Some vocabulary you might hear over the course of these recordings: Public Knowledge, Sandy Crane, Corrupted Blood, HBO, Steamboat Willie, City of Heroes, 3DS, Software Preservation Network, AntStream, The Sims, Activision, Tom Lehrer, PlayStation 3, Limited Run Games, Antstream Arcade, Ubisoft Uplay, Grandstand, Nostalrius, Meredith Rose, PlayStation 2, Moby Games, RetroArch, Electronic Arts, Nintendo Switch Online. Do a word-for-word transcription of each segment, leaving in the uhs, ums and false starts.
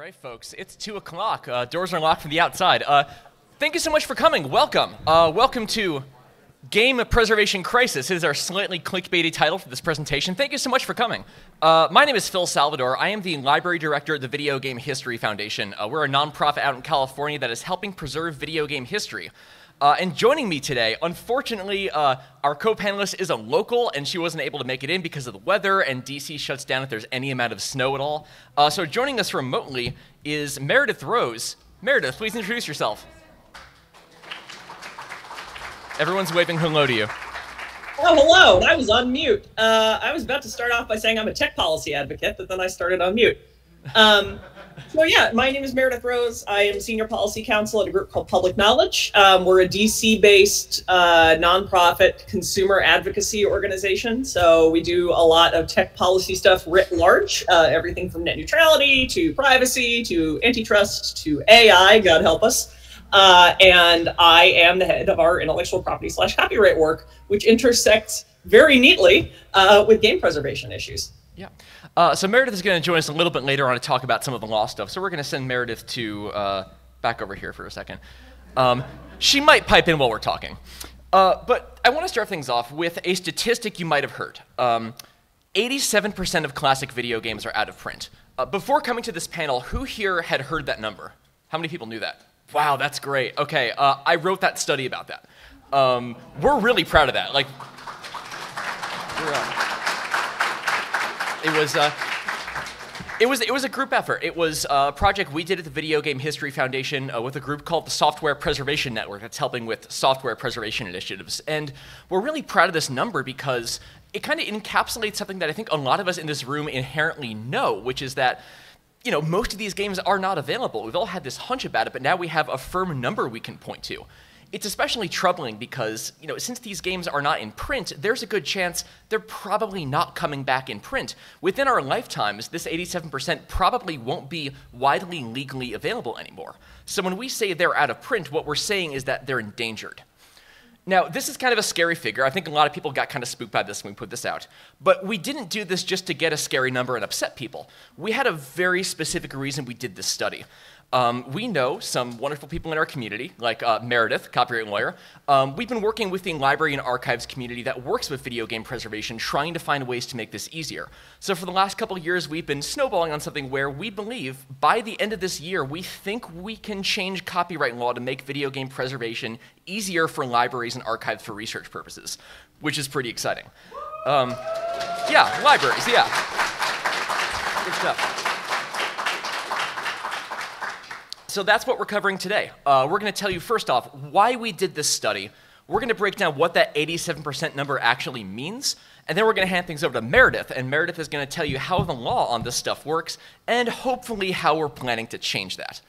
All right, folks, it's two o'clock. Uh, doors are locked from the outside. Uh, thank you so much for coming. Welcome. Uh, welcome to Game Preservation Crisis. It is our slightly clickbaity title for this presentation. Thank you so much for coming. Uh, my name is Phil Salvador. I am the Library Director at the Video Game History Foundation. Uh, we're a nonprofit out in California that is helping preserve video game history. Uh, and joining me today, unfortunately, uh, our co-panelist is a local, and she wasn't able to make it in because of the weather, and D C shuts down if there's any amount of snow at all. Uh, so joining us remotely is Meredith Rose. Meredith, please introduce yourself. Everyone's waving hello to you. Oh, hello. I was on mute. Uh, I was about to start off by saying I'm a tech policy advocate, but then I started on mute. Um, So yeah, my name is Meredith Rose. I am Senior Policy Counsel at a group called Public Knowledge. Um, we're a D C-based uh, nonprofit consumer advocacy organization. So we do a lot of tech policy stuff writ large, uh, everything from net neutrality to privacy to antitrust to A I, God help us. Uh, and I am the head of our intellectual property slash copyright work, which intersects very neatly uh, with game preservation issues. Yeah. Uh, so Meredith is going to join us a little bit later on to talk about some of the law stuff. So we're going to send Meredith to uh, back over here for a second. Um, she might pipe in while we're talking. Uh, but I want to start things off with a statistic you might have heard. Um, eighty-seven percent of classic video games are out of print. Uh, before coming to this panel, who here had heard that number? How many people knew that? Wow, that's great. Okay, uh, I wrote that study about that. Um, we're really proud of that. Like, we're, uh, It was, uh, it was, it was a group effort. It was a project we did at the Video Game History Foundation uh, with a group called the Software Preservation Network that's helping with software preservation initiatives. And we're really proud of this number because it kind of encapsulates something that I think a lot of us in this room inherently know, which is that, you know, most of these games are not available. We've all had this hunch about it, but now we have a firm number we can point to. It's especially troubling because, you know, since these games are not in print, there's a good chance they're probably not coming back in print. Within our lifetimes, this eighty-seven percent probably won't be widely legally available anymore. So when we say they're out of print, what we're saying is that they're endangered. Now, this is kind of a scary figure. I think a lot of people got kind of spooked by this when we put this out. But we didn't do this just to get a scary number and upset people. We had a very specific reason we did this study. Um, we know some wonderful people in our community, like uh, Meredith, copyright lawyer. Um, we've been working with the library and archives community that works with video game preservation, trying to find ways to make this easier. So for the last couple of years, we've been snowballing on something where we believe by the end of this year, we think we can change copyright law to make video game preservation easier for libraries and archives for research purposes, which is pretty exciting. Um, yeah, libraries, yeah. Good stuff. So that's what we're covering today. Uh, we're going to tell you, first off, why we did this study. We're going to break down what that eighty-seven percent number actually means. And then we're going to hand things over to Meredith. And Meredith is going to tell you how the law on this stuff works and hopefully how we're planning to change that.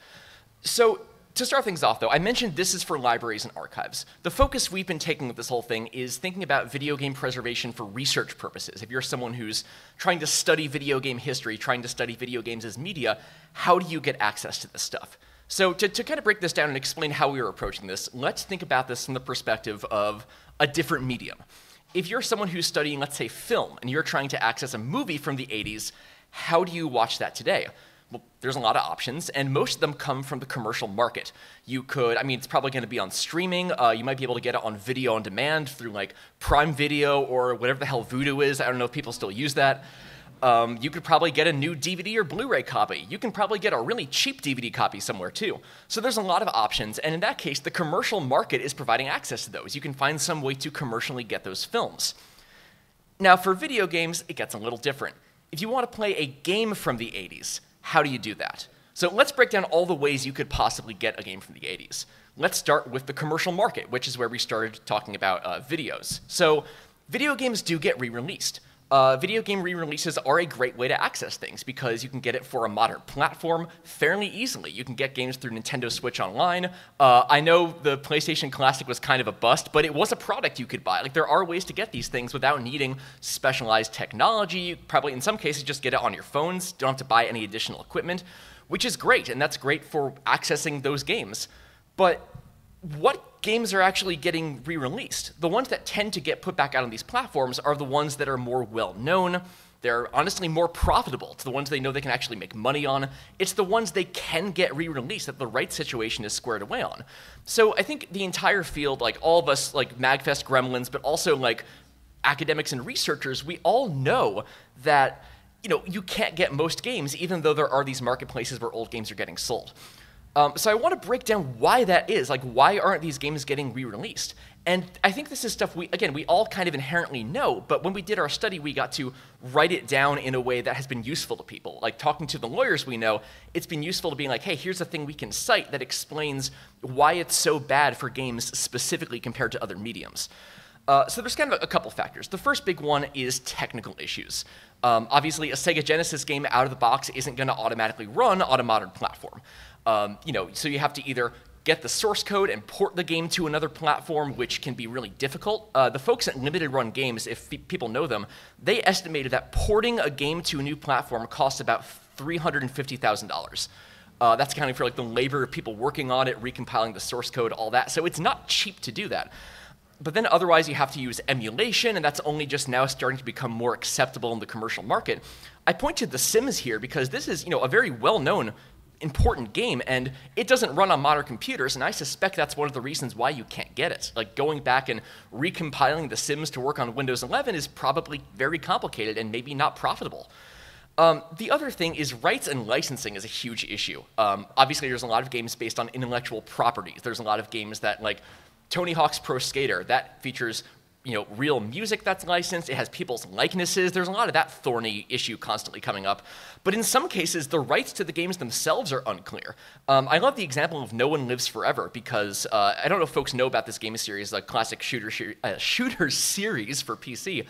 So to start things off, though, I mentioned this is for libraries and archives. The focus we've been taking with this whole thing is thinking about video game preservation for research purposes. If you're someone who's trying to study video game history, trying to study video games as media, how do you get access to this stuff? So to, to kind of break this down and explain how we were approaching this, let's think about this from the perspective of a different medium. If you're someone who's studying, let's say, film, and you're trying to access a movie from the eighties, how do you watch that today? Well, there's a lot of options, and most of them come from the commercial market. You could, I mean, it's probably going to be on streaming. Uh, you might be able to get it on video on demand through, like, Prime Video or whatever the hell Vudu is. I don't know if people still use that. Um, you could probably get a new D V D or Blu-ray copy. You can probably get a really cheap D V D copy somewhere too. So there's a lot of options, and in that case, the commercial market is providing access to those. You can find some way to commercially get those films. Now for video games, it gets a little different. If you want to play a game from the eighties, how do you do that? So let's break down all the ways you could possibly get a game from the eighties. Let's start with the commercial market, which is where we started talking about uh, videos. So video games do get re-released. Uh, video game re-releases are a great way to access things because you can get it for a modern platform fairly easily. You can get games through Nintendo Switch Online. Uh, I know the PlayStation Classic was kind of a bust, but it was a product you could buy. Like, there are ways to get these things without needing specialized technology. You probably, in some cases, just get it on your phones. Don't have to buy any additional equipment, which is great, and that's great for accessing those games. But what games are actually getting re-released? The ones that tend to get put back out on these platforms are the ones that are more well-known, They're honestly more profitable to the ones they know they can actually make money on. It's the ones they can get re-released that the right situation is squared away on. So I think the entire field, like all of us, like Magfest gremlins, but also like academics and researchers, we all know that, you know, you can't get most games, even though there are these marketplaces where old games are getting sold. Um, so I want to break down why that is. Like, why aren't these games getting re-released? And I think this is stuff we, again, we all kind of inherently know, but when we did our study, we got to write it down in a way that has been useful to people. Like, talking to the lawyers we know, it's been useful to being like, hey, here's a thing we can cite that explains why it's so bad for games specifically compared to other mediums. Uh, so there's kind of a couple factors. The first big one is technical issues. Um, obviously, a Sega Genesis game out of the box isn't going to automatically run on a modern platform. Um, you know, so you have to either get the source code and port the game to another platform, which can be really difficult. Uh, the folks at Limited Run Games, if people know them, they estimated that porting a game to a new platform costs about three hundred fifty thousand dollars. Uh, that's accounting for like the labor of people working on it, recompiling the source code, all that. So it's not cheap to do that. But then otherwise you have to use emulation, and that's only just now starting to become more acceptable in the commercial market. I point to The Sims here because this is, you know, a very well-known important game, and it doesn't run on modern computers, and I suspect that's one of the reasons why you can't get it. Like, going back and recompiling The Sims to work on Windows eleven is probably very complicated and maybe not profitable. Um, the other thing is rights and licensing is a huge issue. Um, obviously, there's a lot of games based on intellectual properties. There's a lot of games that, like Tony Hawk's Pro Skater, that features, you know, real music that's licensed, it has people's likenesses, there's a lot of that thorny issue constantly coming up. But in some cases, the rights to the games themselves are unclear. Um, I love the example of No One Lives Forever because, uh, I don't know if folks know about this game series, a classic shooter, sh uh, shooter series for P C.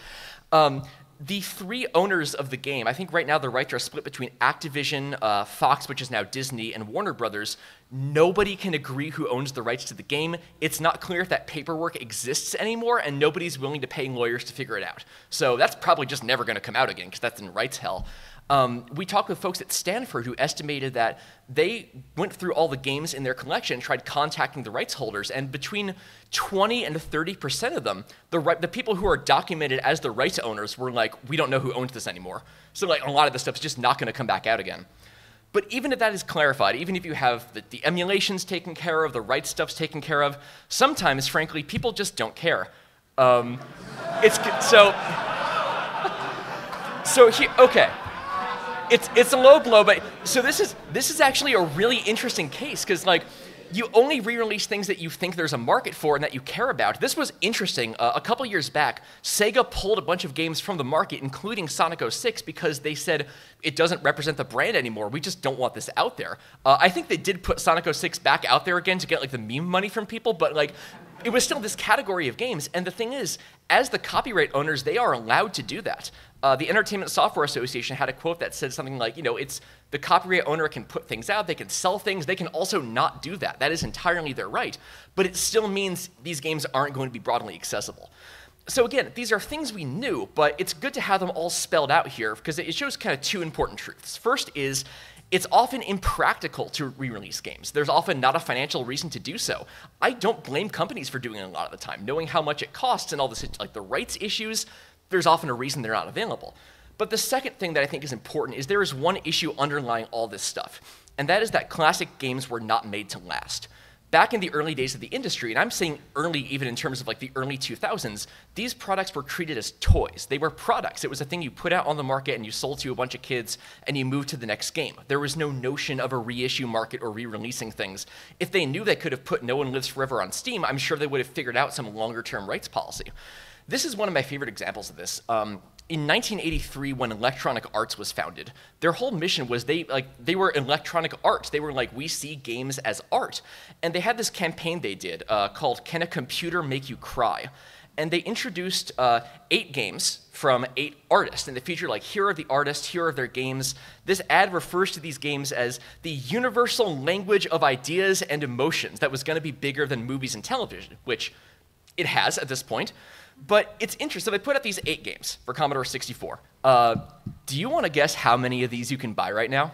Um, The three owners of the game, I think right now the rights are split between Activision, uh, Fox, which is now Disney, and Warner Brothers. Nobody can agree who owns the rights to the game. It's not clear if that paperwork exists anymore, and nobody's willing to pay lawyers to figure it out. So that's probably just never going to come out again, because that's in rights hell. Um, we talked with folks at Stanford who estimated that they went through all the games in their collection and tried contacting the rights holders, and between twenty and thirty percent of them, the, right, the people who are documented as the rights owners were like, we don't know who owns this anymore. So like, a lot of this stuff's just not going to come back out again. But even if that is clarified, even if you have the, the emulations taken care of, the rights stuff's taken care of, sometimes, frankly, people just don't care. Um, it's, so, so he, okay. It's, it's a low blow, but so this is, this is actually a really interesting case because, like, you only re-release things that you think there's a market for and that you care about. This was interesting. Uh, a couple years back, Sega pulled a bunch of games from the market, including Sonic oh six, because they said it doesn't represent the brand anymore. We just don't want this out there. Uh, I think they did put Sonic oh six back out there again to get, like, the meme money from people, but, like, it was still this category of games. And the thing is, as the copyright owners, they are allowed to do that. Uh, the Entertainment Software Association had a quote that said something like, you know, it's the copyright owner can put things out, they can sell things, they can also not do that. That is entirely their right. But it still means these games aren't going to be broadly accessible. So again, these are things we knew, but it's good to have them all spelled out here because it shows kind of two important truths. First is, it's often impractical to re-release games. There's often not a financial reason to do so. I don't blame companies for doing it a lot of the time. Knowing how much it costs and all this, like the rights issues, there's often a reason they're not available. But the second thing that I think is important is there is one issue underlying all this stuff, and that is that classic games were not made to last. Back in the early days of the industry, and I'm saying early even in terms of like the early two thousands, these products were treated as toys. They were products. It was a thing you put out on the market and you sold to a bunch of kids and you moved to the next game. There was no notion of a reissue market or re-releasing things. If they knew they could have put No One Lives Forever on Steam, I'm sure they would have figured out some longer-term rights policy. This is one of my favorite examples of this. Um, in nineteen eighty-three, when Electronic Arts was founded, their whole mission was they, like, they were Electronic Arts. They were like, we see games as art. And they had this campaign they did uh, called Can a Computer Make You Cry? And they introduced uh, eight games from eight artists, and they feature like, here are the artists, here are their games. This ad refers to these games as the universal language of ideas and emotions that was going to be bigger than movies and television, which it has at this point. But it's interesting, so they put out these eight games for Commodore sixty-four. Uh, do you want to guess how many of these you can buy right now?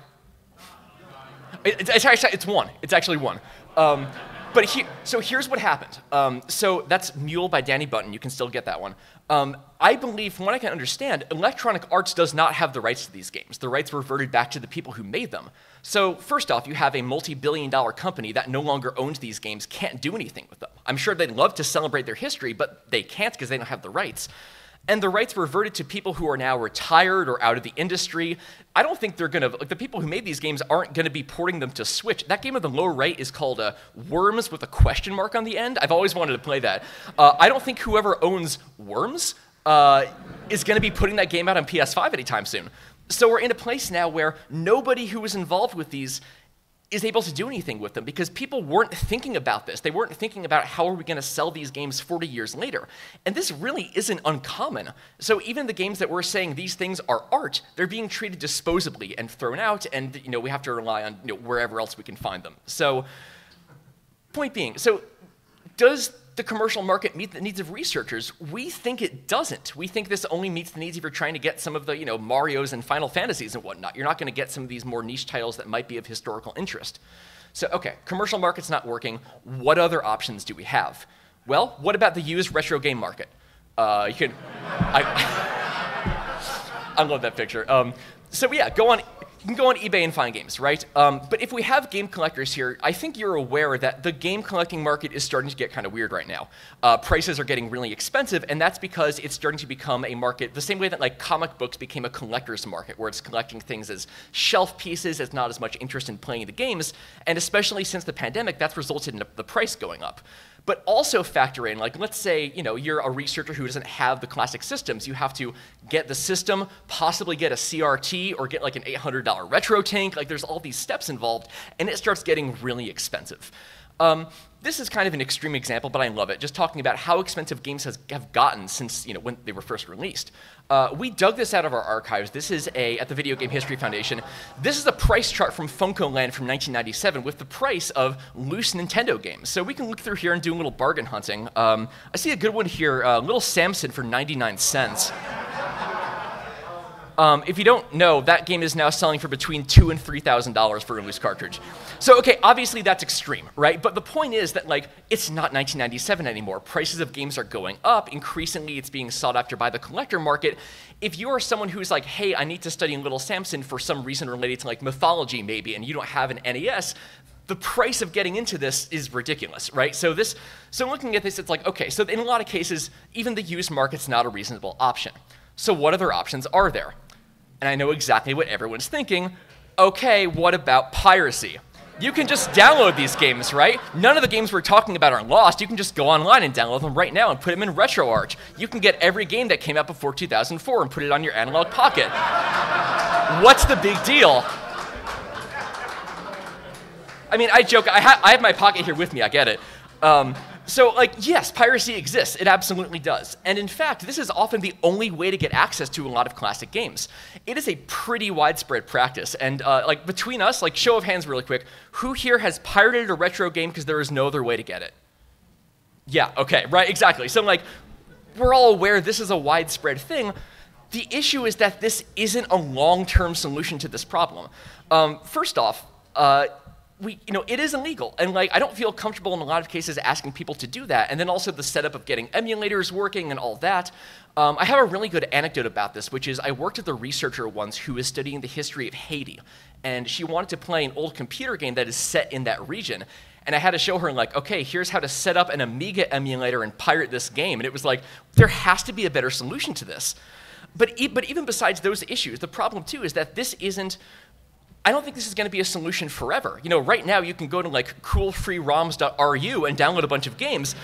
It's, it's, it's one, it's actually one. Um, But he, so here's what happened. Um, so that's Mule by Danny Button. You can still get that one. Um, I believe, from what I can understand, Electronic Arts does not have the rights to these games. The rights reverted back to the people who made them. So first off, you have a multi-billion dollar company that no longer owns these games, can't do anything with them. I'm sure they'd love to celebrate their history, but they can't because they don't have the rights. And the rights reverted to people who are now retired or out of the industry. I don't think they're gonna, like, the people who made these games aren't gonna be porting them to Switch. That game of the lower right is called uh, Worms with a question mark on the end. I've always wanted to play that. Uh, I don't think whoever owns Worms uh, is gonna be putting that game out on P S five anytime soon. So we're in a place now where nobody who was involved with these is able to do anything with them because people weren't thinking about this. They weren't thinking about how are we gonna sell these games forty years later. And this really isn't uncommon. So even the games that we're saying these things are art, they're being treated disposably and thrown out, and you know, we have to rely on you know, wherever else we can find them. So point being, so does the commercial market meet the needs of researchers? We think it doesn't. We think this only meets the needs if you're trying to get some of the, you know, Marios and Final Fantasies and whatnot. You're not going to get some of these more niche titles that might be of historical interest. So, okay, commercial market's not working. What other options do we have? Well, what about the used retro game market? Uh, you can, I, I love that picture. Um, so yeah, go on. You can go on eBay and find games, right? Um, but if we have game collectors here, I think you're aware that the game collecting market is starting to get kind of weird right now. Uh, prices are getting really expensive, and that's because it's starting to become a market the same way that like comic books became a collector's market, where it's collecting things as shelf pieces, it's not as much interest in playing the games, and especially since the pandemic, that's resulted in the price going up. But also factor in, like, let's say, you know, you're a researcher who doesn't have the classic systems. You have to get the system, possibly get a C R T, or get like an eight hundred dollar retro tank. Like, there's all these steps involved, and it starts getting really expensive. Um, this is kind of an extreme example, but I love it. Just talking about how expensive games has, have gotten since, you know, when they were first released. Uh, we dug this out of our archives. This is a, at the Video Game History Foundation, this is a price chart from Funko Land from nineteen ninety-seven with the price of loose Nintendo games. So we can look through here and do a little bargain hunting. Um, I see a good one here, uh, Little Samson for ninety-nine cents. Um, if you don't know, that game is now selling for between two thousand dollars and three thousand dollars for a loose cartridge. So, okay, obviously that's extreme, right? But the point is that, like, it's not nineteen ninety-seven anymore. Prices of games are going up. Increasingly, it's being sought after by the collector market. If you are someone who's like, hey, I need to study Little Samson for some reason related to, like, mythology maybe, and you don't have an N E S, the price of getting into this is ridiculous, right? So this, so looking at this, it's like, okay, so in a lot of cases, even the used market's not a reasonable option. So what other options are there? And I know exactly what everyone's thinking. Okay, what about piracy? You can just download these games, right? None of the games we're talking about are lost. You can just go online and download them right now and put them in RetroArch. You can get every game that came out before two thousand four and put it on your analog pocket. What's the big deal? I mean, I joke, I, ha I have my pocket here with me, I get it. Um, So, like, yes, piracy exists. It absolutely does. And in fact, this is often the only way to get access to a lot of classic games. It is a pretty widespread practice. And, uh, like, between us, like, show of hands really quick, who here has pirated a retro game because there is no other way to get it? Yeah, okay, right, exactly. So, like, we're all aware this is a widespread thing. The issue is that this isn't a long-term solution to this problem. Um, first off, uh, We, you know, it is illegal, and like I don't feel comfortable in a lot of cases asking people to do that, and then also the setup of getting emulators working and all that. Um, I have a really good anecdote about this, which is I worked with a researcher once who was studying the history of Haiti, and she wanted to play an old computer game that is set in that region, and I had to show her, like, okay, here's how to set up an Amiga emulator and pirate this game, and it was like, there has to be a better solution to this. But, e but even besides those issues, the problem too is that this isn't, I don't think this is going to be a solution forever. You know, right now you can go to like cool free roms dot R U and download a bunch of games,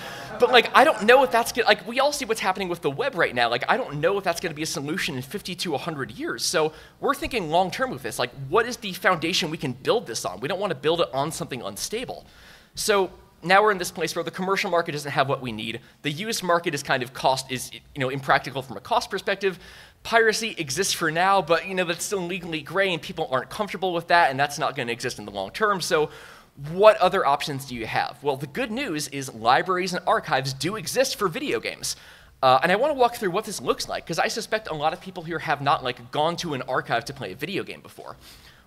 but like I don't know if that's gonna, like we all see what's happening with the web right now. Like I don't know if that's going to be a solution in fifty to a hundred years. So we're thinking long term with this. Like, what is the foundation we can build this on? We don't want to build it on something unstable. So now we're in this place where the commercial market doesn't have what we need. The used market is kind of cost is you know impractical from a cost perspective. Piracy exists for now, but you know that's still legally gray and people aren't comfortable with that, and that's not going to exist in the long term. So what other options do you have? Well, the good news is libraries and archives do exist for video games. Uh, and I want to walk through what this looks like, because I suspect a lot of people here have not like gone to an archive to play a video game before.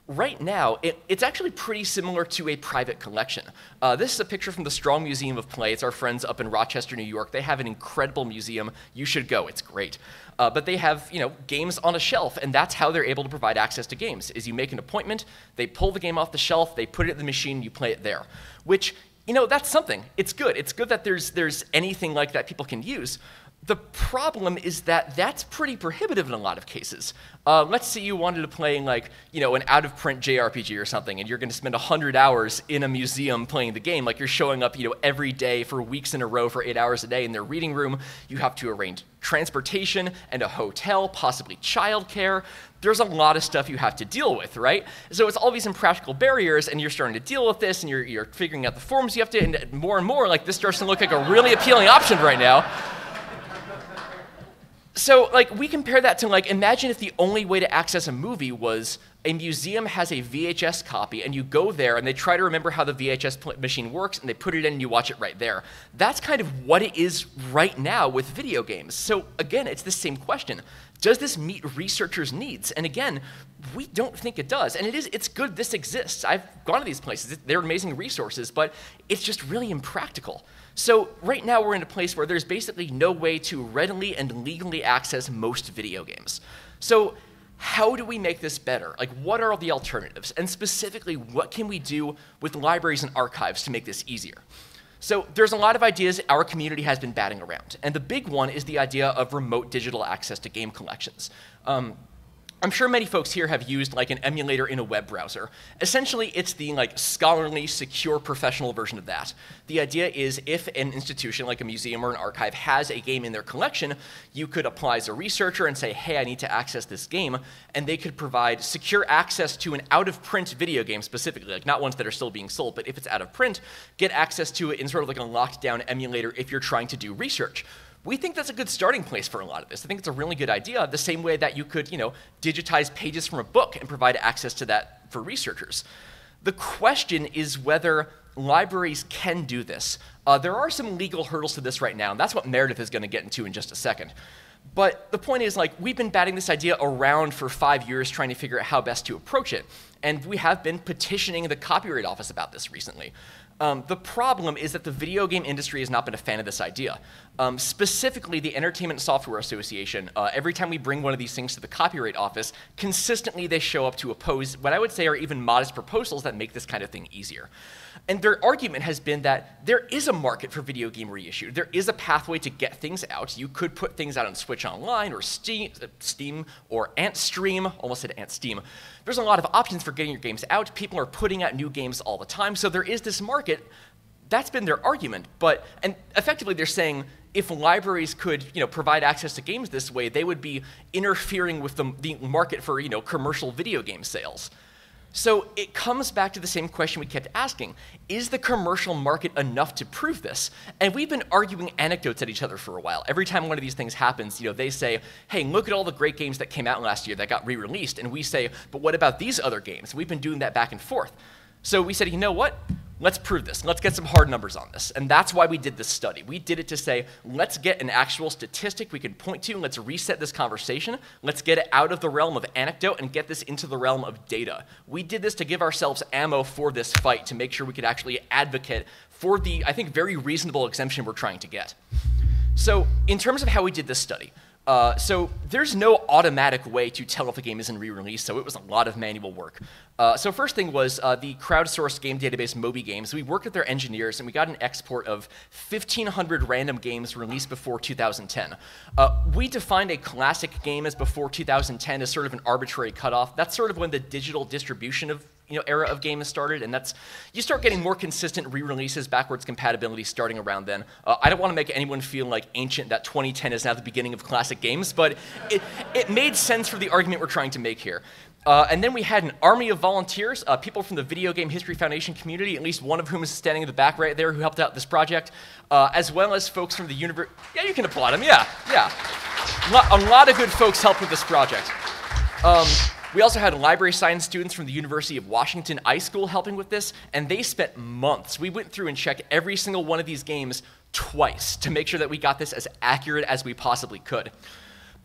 Right now, it, it's actually pretty similar to a private collection. Uh, this is a picture from the Strong Museum of Play. It's our friends up in Rochester, New York. They have an incredible museum. You should go. It's great. Uh, but they have, you know, games on a shelf, and that's how they're able to provide access to games, is you make an appointment, they pull the game off the shelf, they put it in the machine, you play it there, which, you know, that's something. It's good. It's good that there's, there's anything like that people can use. The problem is that that's pretty prohibitive in a lot of cases. Uh, let's say you wanted to play like, you know, an out-of-print J R P G or something, and you're going to spend one hundred hours in a museum playing the game. Like, you're showing up, you know, every day for weeks in a row for eight hours a day in their reading room. You have to arrange transportation and a hotel, possibly childcare. There's a lot of stuff you have to deal with, right? So it's all these impractical barriers, and you're starting to deal with this, and you're, you're figuring out the forms you have to, and more and more, like, this starts to look like a really appealing option right now. So, like, we compare that to, like, imagine if the only way to access a movie was a museum has a V H S copy, and you go there, and they try to remember how the V H S machine works, and they put it in, and you watch it right there. That's kind of what it is right now with video games. So, again, it's the same question. Does this meet researchers' needs? And again, we don't think it does. And it is, it's good this exists. I've gone to these places. They're amazing resources, but it's just really impractical. So right now we're in a place where there's basically no way to readily and legally access most video games. So how do we make this better? Like, what are the alternatives? And specifically, what can we do with libraries and archives to make this easier? So there's a lot of ideas our community has been batting around. And the big one is the idea of remote digital access to game collections. Um, I'm sure many folks here have used like an emulator in a web browser. Essentially, it's the like scholarly, secure, professional version of that. The idea is if an institution like a museum or an archive has a game in their collection, you could apply as a researcher and say, hey, I need to access this game, and they could provide secure access to an out-of-print video game specifically, like not ones that are still being sold, but if it's out of print, get access to it in sort of like a locked-down emulator if you're trying to do research. We think that's a good starting place for a lot of this. I think it's a really good idea, the same way that you could, you know, digitize pages from a book and provide access to that for researchers. The question is whether libraries can do this. Uh, there are some legal hurdles to this right now, and that's what Meredith is going to get into in just a second. But the point is, like, we've been batting this idea around for five years trying to figure out how best to approach it, and we have been petitioning the Copyright Office about this recently. Um, the problem is that the video game industry has not been a fan of this idea. Um, specifically, the Entertainment Software Association, uh, every time we bring one of these things to the Copyright Office, consistently they show up to oppose what I would say are even modest proposals that make this kind of thing easier. And their argument has been that there is a market for video game reissue. There is a pathway to get things out. You could put things out on Switch Online or Steam, Steam or AntStream. Almost said AntSteam. There's a lot of options for getting your games out. People are putting out new games all the time, so there is this market. That's been their argument, but and effectively they're saying if libraries could, you know, provide access to games this way, they would be interfering with the, the market for, you know, commercial video game sales. So it comes back to the same question we kept asking. Is the commercial market enough to prove this? And we've been arguing anecdotes at each other for a while. Every time one of these things happens, you know, they say, hey, look at all the great games that came out last year that got re-released. And we say, but what about these other games? We've been doing that back and forth. So we said, you know what? Let's prove this. Let's get some hard numbers on this. And that's why we did this study. We did it to say, let's get an actual statistic we can point to. Let's reset this conversation. Let's get it out of the realm of anecdote and get this into the realm of data. We did this to give ourselves ammo for this fight, to make sure we could actually advocate for the, I think, very reasonable exemption we're trying to get. So in terms of how we did this study, Uh, so there's no automatic way to tell if a game isn't re-released, so it was a lot of manual work. Uh, so first thing was uh, the crowdsourced game database Moby Games. We worked with their engineers, and we got an export of fifteen hundred random games released before two thousand ten. Uh, we defined a classic game as before two thousand ten as sort of an arbitrary cutoff. That's sort of when the digital distribution of you know, era of game has started, and that's, you start getting more consistent re-releases, backwards compatibility starting around then. Uh, I don't want to make anyone feel like ancient that twenty ten is now the beginning of classic games, but it, it made sense for the argument we're trying to make here. Uh, and then we had an army of volunteers, uh, people from the Video Game History Foundation community, at least one of whom is standing in the back right there, who helped out this project, uh, as well as folks from the university. Yeah, you can applaud them, yeah, yeah. A lot of good folks helped with this project. Um, We also had library science students from the University of Washington iSchool helping with this, and they spent months. We went through and checked every single one of these games twice to make sure that we got this as accurate as we possibly could.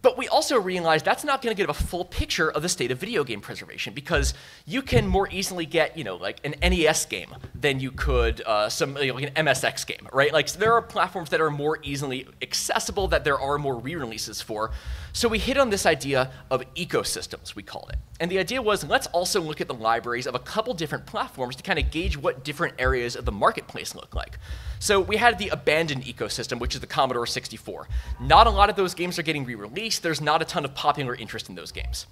But we also realize that's not going to give a full picture of the state of video game preservation, because you can more easily get, you know, like an N E S game than you could uh, some you know, like an M S X game, right? Like so there are platforms that are more easily accessible that there are more re-releases for. So we hit on this idea of ecosystems, we called it. And the idea was, let's also look at the libraries of a couple different platforms to kind of gauge what different areas of the marketplace look like. So we had the abandoned ecosystem, which is the Commodore sixty-four. Not a lot of those games are getting re-released. There's not a ton of popular interest in those games.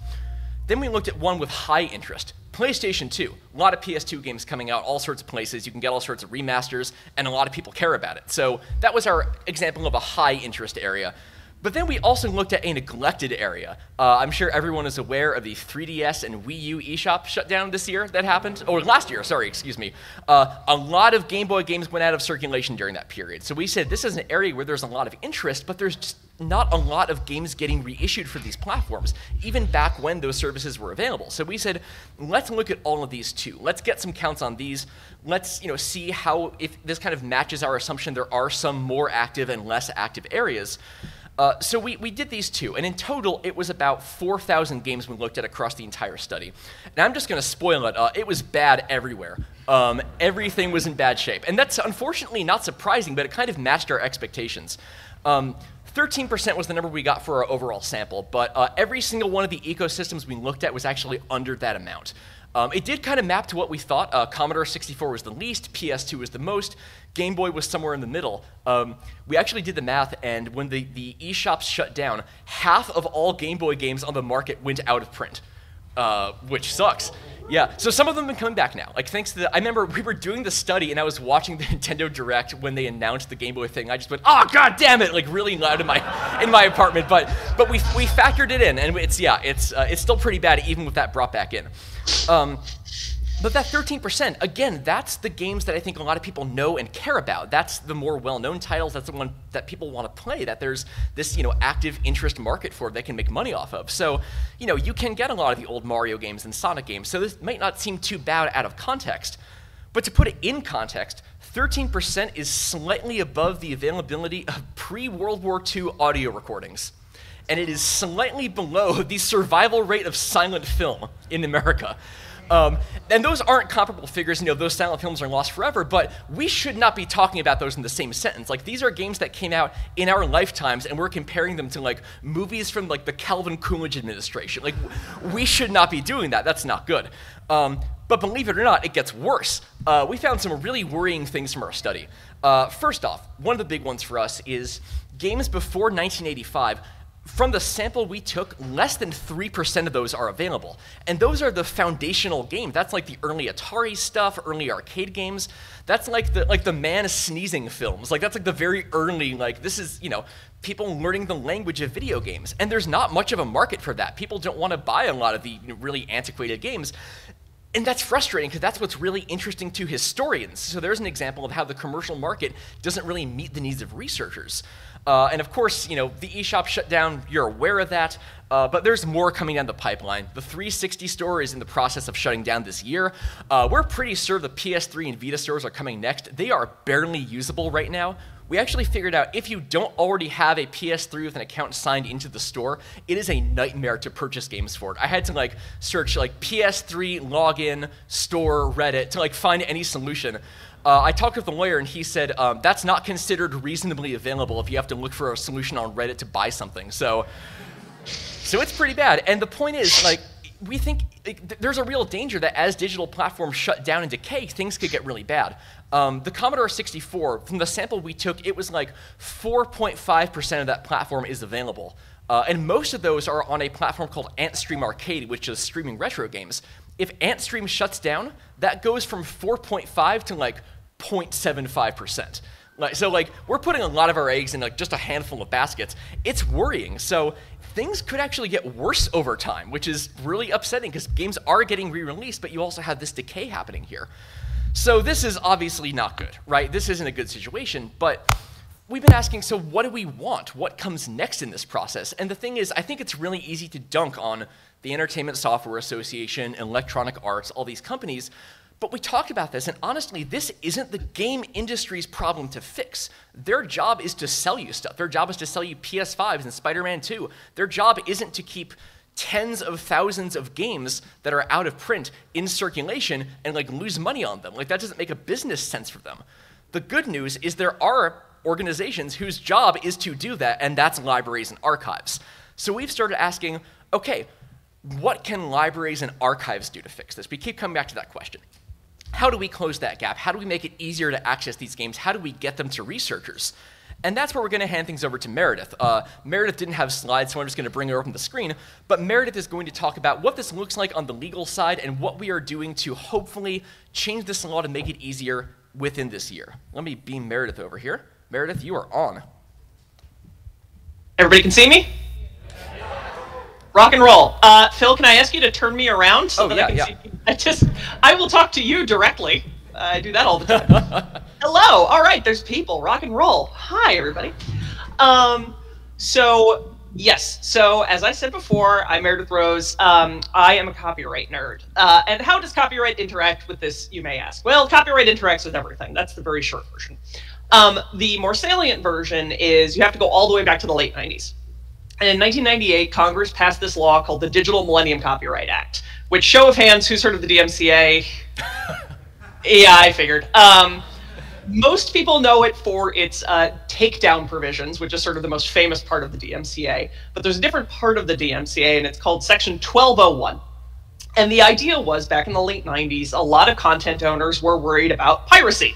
Then we looked at one with high interest, PlayStation two. A lot of P S two games coming out, all sorts of places. You can get all sorts of remasters, and a lot of people care about it. So that was our example of a high interest area. But then we also looked at a neglected area. Uh, I'm sure everyone is aware of the three D S and Wii U eShop shutdown this year that happened, or last year, sorry, excuse me. Uh, a lot of Game Boy games went out of circulation during that period. So we said this is an area where there's a lot of interest, but there's just not a lot of games getting reissued for these platforms, even back when those services were available. So we said, let's look at all of these too. Let's get some counts on these. Let's you know, see how, if this kind of matches our assumption, there are some more active and less active areas. Uh, so we, we did these two, and in total, it was about four thousand games we looked at across the entire study. And I'm just going to spoil it. Uh, it was bad everywhere. Um, everything was in bad shape. And that's unfortunately not surprising, but it kind of matched our expectations. Um, thirteen percent was the number we got for our overall sample, but uh, every single one of the ecosystems we looked at was actually under that amount. Um, it did kind of map to what we thought. Uh, Commodore sixty-four was the least, P S two was the most, Game Boy was somewhere in the middle. Um, we actually did the math, and when the, the eShops shut down, half of all Game Boy games on the market went out of print, uh, which sucks. Yeah, so some of them have been coming back now. Like thanks to the, I remember we were doing the study, and I was watching the Nintendo Direct when they announced the Game Boy thing. I just went, "Oh god damn it!" like really loud in my in my apartment. But but we we factored it in, and it's yeah, it's uh, it's still pretty bad even with that brought back in. Um, But that thirteen percent, again, that's the games that I think a lot of people know and care about. That's the more well-known titles. That's the one that people want to play, that there's this you know, active interest market for they can make money off of. So you know, you can get a lot of the old Mario games and Sonic games, so this might not seem too bad out of context. But to put it in context, thirteen percent is slightly above the availability of pre-World War Two audio recordings. And it is slightly below the survival rate of silent film in America. Um, and those aren't comparable figures, you know, those silent films are lost forever, but we should not be talking about those in the same sentence. Like, these are games that came out in our lifetimes, and we're comparing them to, like, movies from, like, the Calvin Coolidge administration. Like, we should not be doing that. That's not good. Um, but believe it or not, it gets worse. Uh, we found some really worrying things from our study. Uh, first off, one of the big ones for us is games before nineteen eighty-five. From the sample we took, less than three percent of those are available. And those are the foundational games. That's like the early Atari stuff, early arcade games. That's like the, like the man sneezing films. Like that's like the very early, like this is, you know, people learning the language of video games. And there's not much of a market for that. People don't want to buy a lot of the really antiquated games. And that's frustrating because that's what's really interesting to historians. So there's an example of how the commercial market doesn't really meet the needs of researchers. Uh, and of course, you know, the eShop shut down, you're aware of that, uh, but there's more coming down the pipeline. The three sixty store is in the process of shutting down this year. Uh, we're pretty sure the P S three and Vita stores are coming next. They are barely usable right now. We actually figured out if you don't already have a P S three with an account signed into the store, it is a nightmare to purchase games for it. I had to like search like P S three login, store, Reddit to like find any solution. Uh, I talked with the lawyer and he said um, that's not considered reasonably available if you have to look for a solution on Reddit to buy something. So, so it's pretty bad. And the point is, like, we think like, th there's a real danger that as digital platforms shut down and decay, things could get really bad. Um, the Commodore sixty-four, from the sample we took, it was like four point five percent of that platform is available. Uh, and most of those are on a platform called AntStream Arcade, which is streaming retro games. If AntStream shuts down, that goes from four point five to like zero point seven five percent. Like, so like, we're putting a lot of our eggs in like just a handful of baskets. It's worrying. So things could actually get worse over time, which is really upsetting because games are getting re-released, but you also have this decay happening here. So this is obviously not good, right? This isn't a good situation, but we've been asking, so what do we want? What comes next in this process? And the thing is, I think it's really easy to dunk on the Entertainment Software Association, Electronic Arts, all these companies, But we talked about this, and honestly, this isn't the game industry's problem to fix. Their job is to sell you stuff. Their job is to sell you P S fives and Spider-Man two. Their job isn't to keep tens of thousands of games that are out of print in circulation and like lose money on them. Like, that doesn't make a business sense for them. The good news is there are organizations whose job is to do that, and that's libraries and archives. So we've started asking, okay, what can libraries and archives do to fix this? We keep coming back to that question. How do we close that gap? How do we make it easier to access these games? How do we get them to researchers? And that's where we're going to hand things over to Meredith. Uh, Meredith didn't have slides, so I'm just going to bring her up on the screen. But Meredith is going to talk about what this looks like on the legal side and what we are doing to hopefully change this law to make it easier within this year. Let me beam Meredith over here. Meredith, you are on. Everybody can see me? Rock and roll. Uh, Phil, can I ask you to turn me around so oh, that yeah, I can yeah. see you? I just, I will talk to you directly. Uh, I do that all the time. Hello. All right. There's people. Rock and roll. Hi, everybody. Um, so, yes. So, as I said before, I'm Meredith Rose. Um, I am a copyright nerd. Uh, and how does copyright interact with this, you may ask? Well, copyright interacts with everything. That's the very short version. Um, the more salient version is you have to go all the way back to the late nineties. And in nineteen ninety-eight, Congress passed this law called the Digital Millennium Copyright Act, which, show of hands, who's heard of the D M C A? Yeah, I figured. Um, most people know it for its uh, takedown provisions, which is sort of the most famous part of the D M C A. But there's a different part of the D M C A, and it's called Section twelve oh one. And the idea was, back in the late nineties, a lot of content owners were worried about piracy.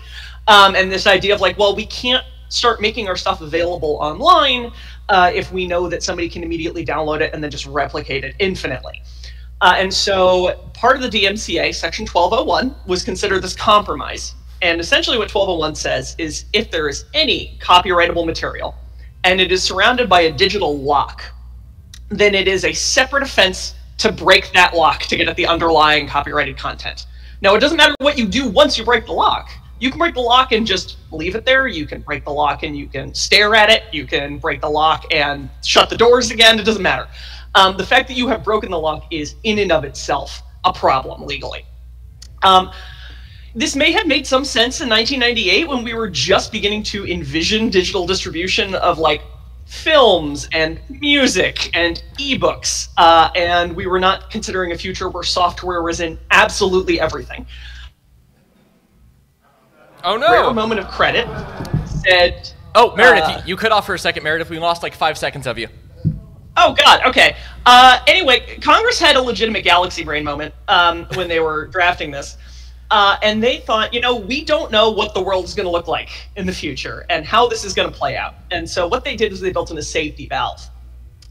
Um, and this idea of, like, well, we can't start making our stuff available online uh, if we know that somebody can immediately download it and then just replicate it infinitely. Uh, and so part of the D M C A, Section twelve oh one, was considered this compromise. And essentially what twelve oh one says is if there is any copyrightable material and it is surrounded by a digital lock, then it is a separate offense to break that lock to get at the underlying copyrighted content. Now, it doesn't matter what you do once you break the lock. You can break the lock and just leave it there. You can break the lock and you can stare at it. You can break the lock and shut the doors again. It doesn't matter. Um, the fact that you have broken the lock is in and of itself a problem legally. Um, this may have made some sense in nineteen ninety-eight when we were just beginning to envision digital distribution of, like, films and music and ebooks. Uh, and we were not considering a future where software was in absolutely everything. Oh no! Rare moment of credit. Said. Oh, Meredith, uh, you, you cut off for a second, Meredith. We lost like five seconds of you. Oh God. Okay. Uh, anyway, Congress had a legitimate galaxy brain moment um, when they were drafting this, uh, and they thought, you know, we don't know what the world is going to look like in the future and how this is going to play out. And so what they did was they built in a safety valve.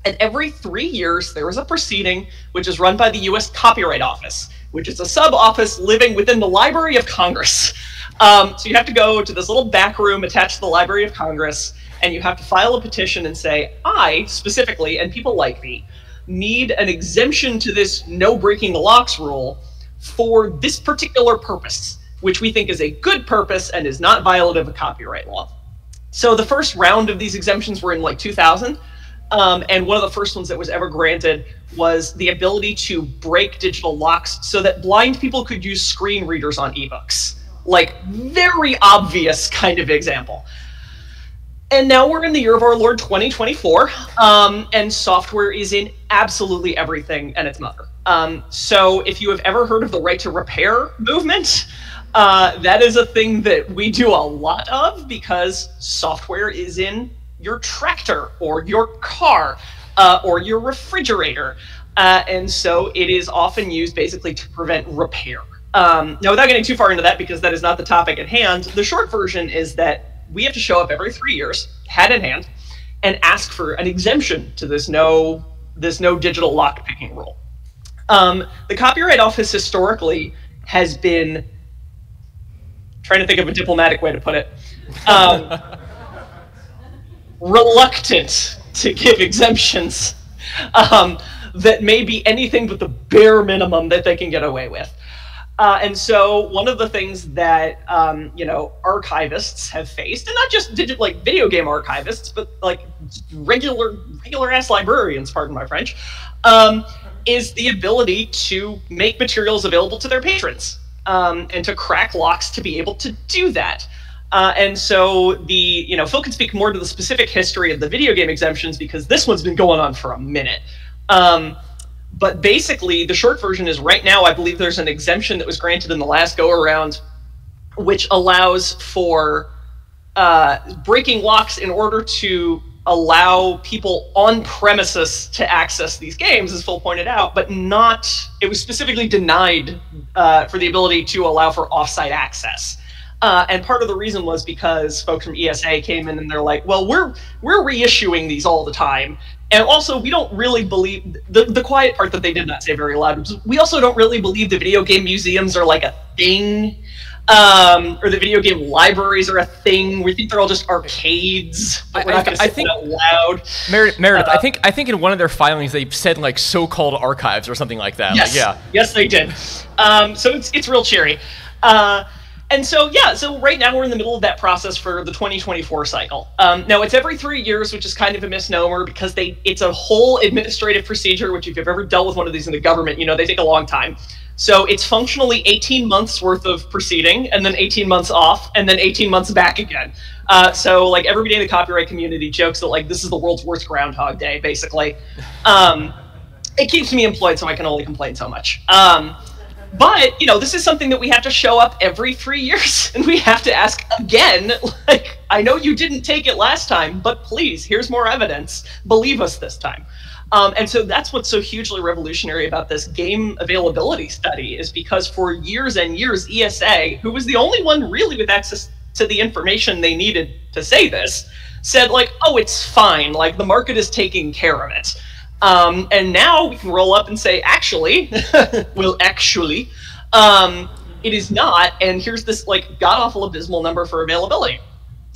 And every three years, there is a proceeding which is run by the U S Copyright Office, which is a sub-office living within the Library of Congress. Um, so you have to go to this little back room attached to the Library of Congress, and you have to file a petition and say, I, specifically, and people like me, need an exemption to this no breaking the locks rule for this particular purpose, which we think is a good purpose and is not violative of copyright law. So the first round of these exemptions were in like two thousand. Um, and one of the first ones that was ever granted was the ability to break digital locks so that blind people could use screen readers on ebooks. Like, very obvious kind of example. And now we're in the year of our Lord twenty twenty-four, um, and software is in absolutely everything and its mother. Um, so if you have ever heard of the right to repair movement, uh, that is a thing that we do a lot of because software is in your tractor or your car uh, or your refrigerator. Uh, and so it is often used basically to prevent repair. Um, now, without getting too far into that, because that is not the topic at hand, the short version is that we have to show up every three years, hat in hand, and ask for an exemption to this no, this no digital lock picking rule. Um, the Copyright Office historically has been, I'm trying to think of a diplomatic way to put it, um, reluctant to give exemptions um, that may be anything but the bare minimum that they can get away with. Uh, and so one of the things that, um, you know, archivists have faced, and not just digit, like video game archivists, but like regular, regular ass librarians, pardon my French, um, is the ability to make materials available to their patrons. um, and to crack locks to be able to do that. Uh, and so the, you know, Phil can speak more to the specific history of the video game exemptions because this one's been going on for a minute. Um, but basically the short version is right now, I believe there's an exemption that was granted in the last go around, which allows for uh, breaking locks in order to allow people on premises to access these games, as Phil pointed out, but not, it was specifically denied uh, for the ability to allow for offsite access. Uh, and part of the reason was because folks from E S A came in and they're like, well, we're we're reissuing these all the time. And also, we don't really believe, the, the quiet part that they did not say very loud was, we also don't really believe the video game museums are like a thing, um, or the video game libraries are a thing. We think they're all just arcades, but I, we're not going to say that out loud. Meredith, Meredith uh, I think I think in one of their filings they said like so-called archives or something like that. Yes, like, yeah. yes they did. Um, so it's, it's real cheery. Uh, And so, yeah, so right now we're in the middle of that process for the twenty twenty-four cycle. Um, now, it's every three years, which is kind of a misnomer because they it's a whole administrative procedure, which if you've ever dealt with one of these in the government, you know, they take a long time. So it's functionally eighteen months worth of proceeding and then eighteen months off and then eighteen months back again. Uh, so, like, everybody in the copyright community jokes that, like, this is the world's worst Groundhog Day, basically. Um, it keeps me employed, so I can only complain so much. Um, But, you know, this is something that we have to show up every three years, and we have to ask again, like, I know you didn't take it last time, but please, here's more evidence. Believe us this time. Um, and so that's what's so hugely revolutionary about this game availability study is because for years and years, E S A, who was the only one really with access to the information they needed to say this, said, like, oh, it's fine. Like, the market is taking care of it. Um, and now we can roll up and say, actually, well, actually, um, it is not. And here's this like god-awful abysmal number for availability.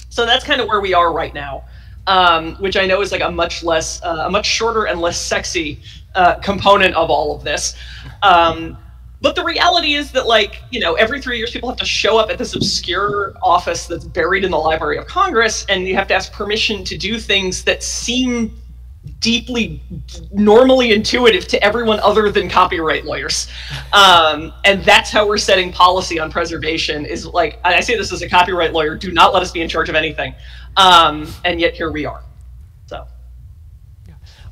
So that's kind of where we are right now, um, which I know is like a much less, uh, a much shorter and less sexy uh, component of all of this. Um, but the reality is that like, you know, every three years people have to show up at this obscure office that's buried in the Library of Congress, and you have to ask permission to do things that seem deeply normally intuitive to everyone other than copyright lawyers. Um, and that's how we're setting policy on preservation is like, and I say this as a copyright lawyer, do not let us be in charge of anything. Um, and yet here we are. So.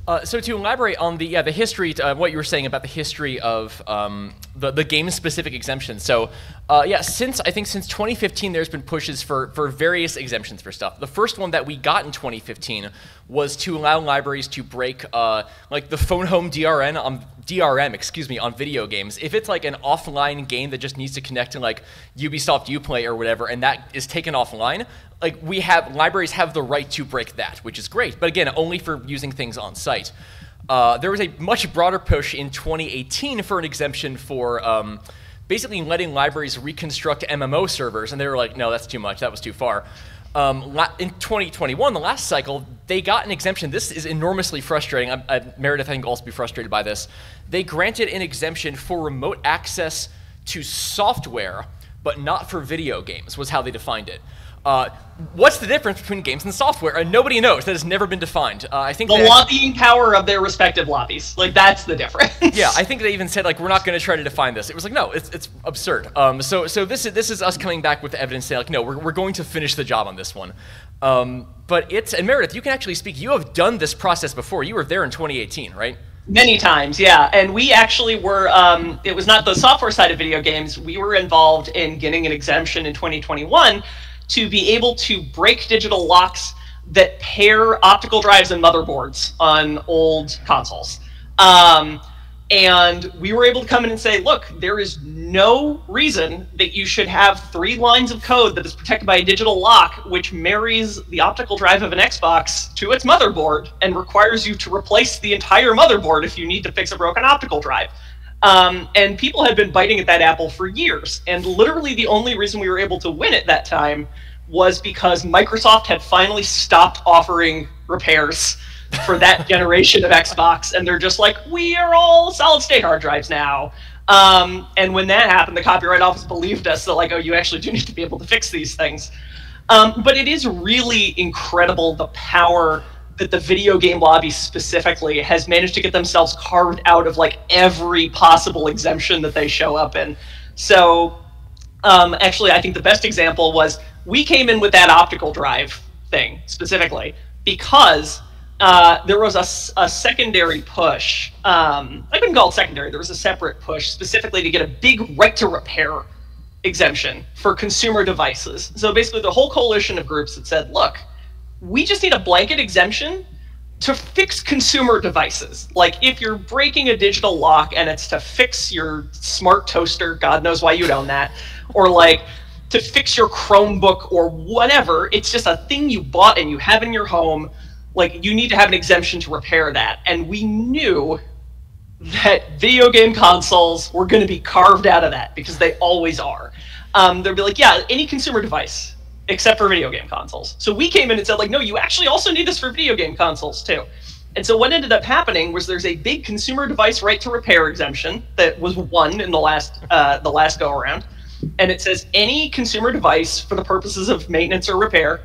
Uh, so to elaborate on the yeah, the history, uh, what you were saying about the history of um, the, the game-specific exemptions. So uh, yeah, since I think since twenty fifteen, there's been pushes for, for various exemptions for stuff. The first one that we got in twenty fifteen was to allow libraries to break uh, like the phone home D R M on D R M, excuse me, on video games. If it's like an offline game that just needs to connect to like Ubisoft Uplay or whatever, and that is taken offline. Like we have, libraries have the right to break that, which is great, but again, only for using things on site. Uh, there was a much broader push in twenty eighteen for an exemption for um, basically letting libraries reconstruct M M O servers, and they were like, no, that's too much, that was too far. Um, in twenty twenty-one, the last cycle, they got an exemption. This is enormously frustrating. I, I, Meredith, I think, will also be frustrated by this. They granted an exemption for remote access to software, but not for video games, was how they defined it. Uh, what's the difference between games and software? Uh, nobody knows. That has never been defined. Uh, I think the lobbying power of their respective lobbies. Like, that's the difference. Yeah, I think they even said, like, we're not going to try to define this. It was like, no, it's, it's absurd. Um, so so this, is, this is us coming back with evidence saying, like, no, we're, we're going to finish the job on this one. Um, but it's, and Meredith, you can actually speak. You have done this process before. You were there in twenty eighteen, right? Many times, yeah. And we actually were, um, it was not the software side of video games. We were involved in getting an exemption in twenty twenty-one to be able to break digital locks that pair optical drives and motherboards on old consoles. Um, and we were able to come in and say, look, there is no reason that you should have three lines of code that is protected by a digital lock, which marries the optical drive of an Xbox to its motherboard and requires you to replace the entire motherboard if you need to fix a broken optical drive. Um, and people had been biting at that apple for years. And literally the only reason we were able to win at that time was because Microsoft had finally stopped offering repairs for that generation of Xbox. And they're just like, we are all solid state hard drives now. Um, and when that happened, the Copyright Office believed us that like, oh, you actually do need to be able to fix these things. Um, but it is really incredible the power that the video game lobby specifically has managed to get themselves carved out of like every possible exemption that they show up in. So Um, actually, I think the best example was we came in with that optical drive thing specifically because uh, there was a, a secondary push. Um, I couldn't call it secondary. There was a separate push specifically to get a big right to repair exemption for consumer devices. So basically the whole coalition of groups that said, look, we just need a blanket exemption to fix consumer devices. Like if you're breaking a digital lock and it's to fix your smart toaster, God knows why you'd own that, or like to fix your Chromebook or whatever, it's just a thing you bought and you have in your home, like you need to have an exemption to repair that. And we knew that video game consoles were going to be carved out of that because they always are. Um, they'll be like, yeah, any consumer device except for video game consoles. So we came in and said, like, no, you actually also need this for video game consoles too. And so what ended up happening was there's a big consumer device right to repair exemption that was won in the last uh, the last go around. And it says any consumer device for the purposes of maintenance or repair,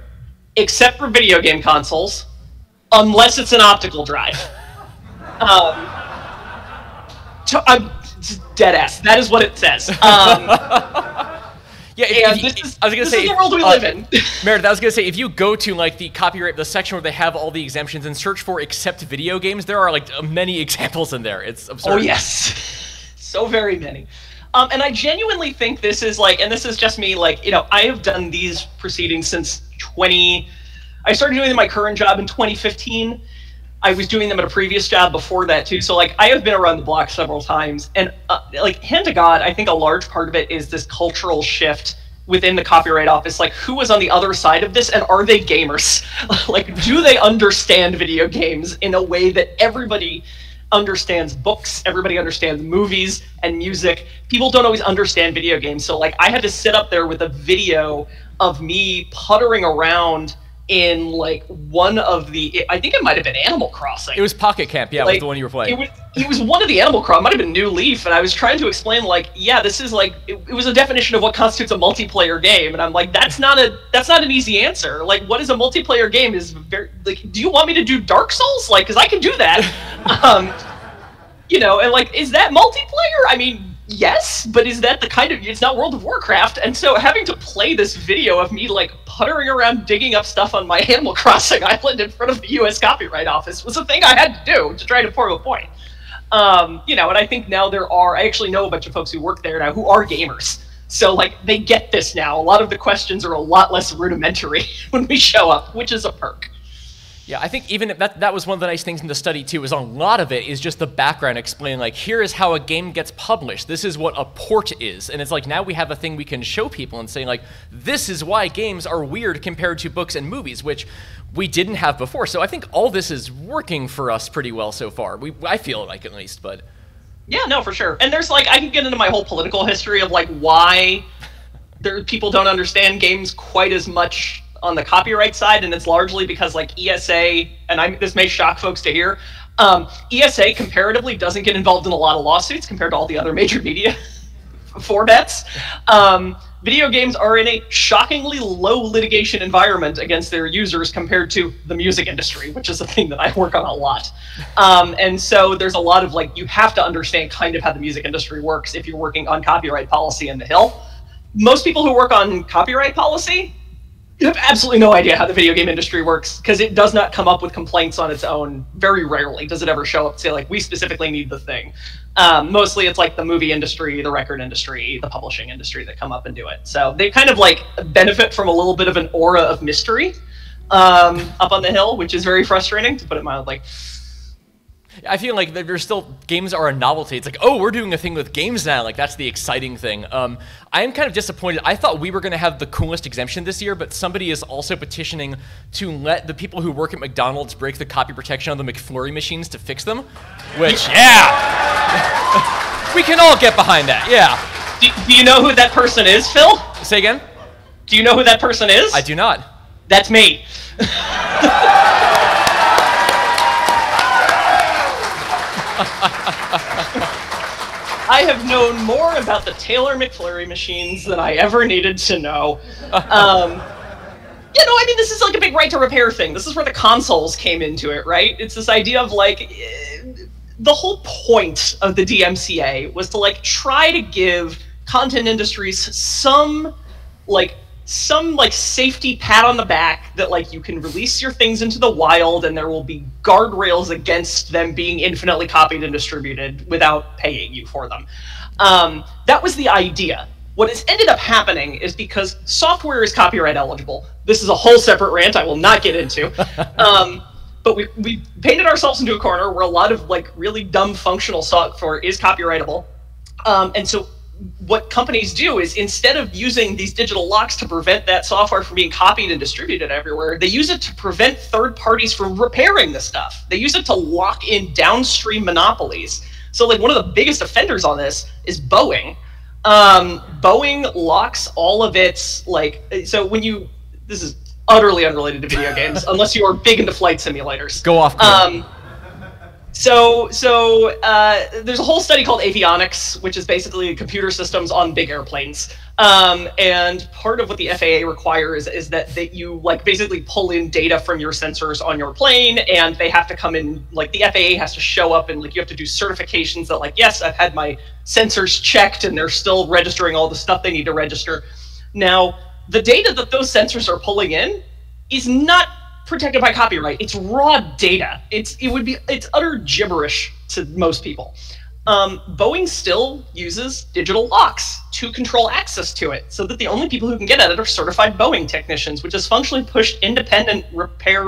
except for video game consoles, unless it's an optical drive. um, to, I'm dead ass. That is what it says. Um, Yeah, if, if, this is, I was gonna this say, is the world we uh, live in. Meredith, I was gonna say, if you go to like the copyright, the section where they have all the exemptions and search for except video games, there are like many examples in there. It's absurd. Oh yes, so very many. Um, and I genuinely think this is like, and this is just me, like you know, I have done these proceedings since twenty. I started doing my current job in twenty fifteen. I was doing them at a previous job before that too. So like I have been around the block several times, and uh, like hand to God, I think a large part of it is this cultural shift within the Copyright Office. Like who was on the other side of this and are they gamers? Like do they understand video games in a way that everybody understands books, everybody understands movies and music. People don't always understand video games. So like I had to sit up there with a video of me puttering around in like one of the, I think it might have been Animal Crossing. It was Pocket Camp, yeah, like, was the one you were playing. It was, it was one of the Animal Crossing, it might have been New Leaf, and I was trying to explain like, yeah, this is like, it, it was a definition of what constitutes a multiplayer game, and I'm like, that's not a, that's not an easy answer. Like, what is a multiplayer game is very, like, do you want me to do Dark Souls? Like, cause I can do that. um, you know, and like, is that multiplayer? I mean, yes, but is that the kind of, it's not World of Warcraft, and so having to play this video of me like puttering around digging up stuff on my Animal Crossing island in front of the U S Copyright Office was a thing I had to do to try to prove a point. Um, you know, and I think now there are, I actually know a bunch of folks who work there now who are gamers, so like they get this now. A lot of the questions are a lot less rudimentary when we show up, which is a perk. Yeah, I think even if that, that was one of the nice things in the study too, is a lot of it is just the background explaining like, here is how a game gets published. This is what a port is. And it's like, now we have a thing we can show people and saying like, this is why games are weird compared to books and movies, which we didn't have before. So I think all this is working for us pretty well so far. We, I feel like at least, but. Yeah, no, for sure. And there's like, I can get into my whole political history of like why there, people don't understand games quite as much on the copyright side, and it's largely because like E S A, and I'm, this may shock folks to hear, um, E S A comparatively doesn't get involved in a lot of lawsuits compared to all the other major media formats. Um, video games are in a shockingly low litigation environment against their users compared to the music industry, which is a thing that I work on a lot. Um, and so there's a lot of like, you have to understand kind of how the music industry works if you're working on copyright policy in the Hill. Most people who work on copyright policy you have absolutely no idea how the video game industry works because it does not come up with complaints on its own. Very rarely does it ever show up and say, like, we specifically need the thing. Um, mostly it's like the movie industry, the record industry, the publishing industry that come up and do it. So they kind of like benefit from a little bit of an aura of mystery um, up on the Hill, which is very frustrating, to put it mildly. I feel like there's still, games are a novelty. It's like, oh, we're doing a thing with games now. Like, that's the exciting thing. Um, I am kind of disappointed. I thought we were going to have the coolest exemption this year, but somebody is also petitioning to let the people who work at McDonald's break the copy protection on the McFlurry machines to fix them, which, yeah. We can all get behind that, yeah. Do, do you know who that person is, Phil? Say again? Do you know who that person is? I do not. That's me. I have known more about the Taylor McFlurry machines than I ever needed to know. Um, you know, I mean, this is like a big right to repair thing. This is where the consoles came into it, right? It's this idea of like, the whole point of the D M C A was to like try to give content industries some like some like safety pat on the back that like you can release your things into the wild and there will be guardrails against them being infinitely copied and distributed without paying you for them. Um, that was the idea. What has ended up happening is because software is copyright eligible. This is a whole separate rant I will not get into. Um, but we, we painted ourselves into a corner where a lot of like really dumb functional software is copyrightable. Um, and so what companies do is instead of using these digital locks to prevent that software from being copied and distributed everywhere, they use it to prevent third parties from repairing the stuff. They use it to lock in downstream monopolies. So like one of the biggest offenders on this is Boeing. Um, Boeing locks all of its, like, so when you, this is utterly unrelated to video games, unless you are big into flight simulators. Go off. Um, so, so, uh, there's a whole study called avionics, which is basically computer systems on big airplanes. Um, and part of what the F A A requires is that, that you, like, basically pull in data from your sensors on your plane, and they have to come in, like, the F A A has to show up, and, like, you have to do certifications that, like, yes, I've had my sensors checked, and they're still registering all the stuff they need to register. Now, the data that those sensors are pulling in is not protected by copyright. It's raw data. It's it would be it's utter gibberish to most people. Um, Boeing still uses digital locks to control access to it, so that the only people who can get at it are certified Boeing technicians, which has functionally pushed independent repair,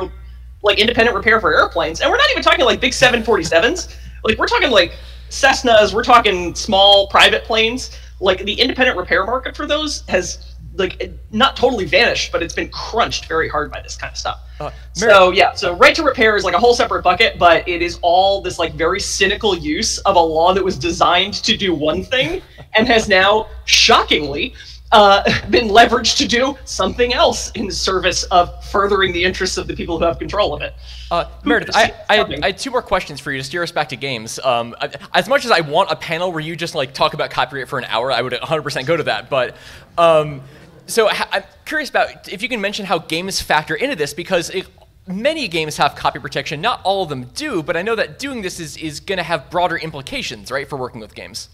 like independent repair for airplanes. And we're not even talking like big seven forty-sevens. Like we're talking like Cessnas. We're talking small private planes. Like the independent repair market for those has, like, not totally vanished, but it's been crunched very hard by this kind of stuff. Uh, so yeah, so right to repair is like a whole separate bucket, but it is all this like very cynical use of a law that was designed to do one thing and has now shockingly uh, been leveraged to do something else in service of furthering the interests of the people who have control of it. Uh, Meredith, I, I, had, I had two more questions for you to steer us back to games. Um, I, as much as I want a panel where you just like talk about copyright for an hour, I would one hundred percent go to that, but um, so I'm curious about if you can mention how games factor into this, because it, many games have copy protection. Not all of them do, but I know that doing this is, is going to have broader implications, right, for working with games.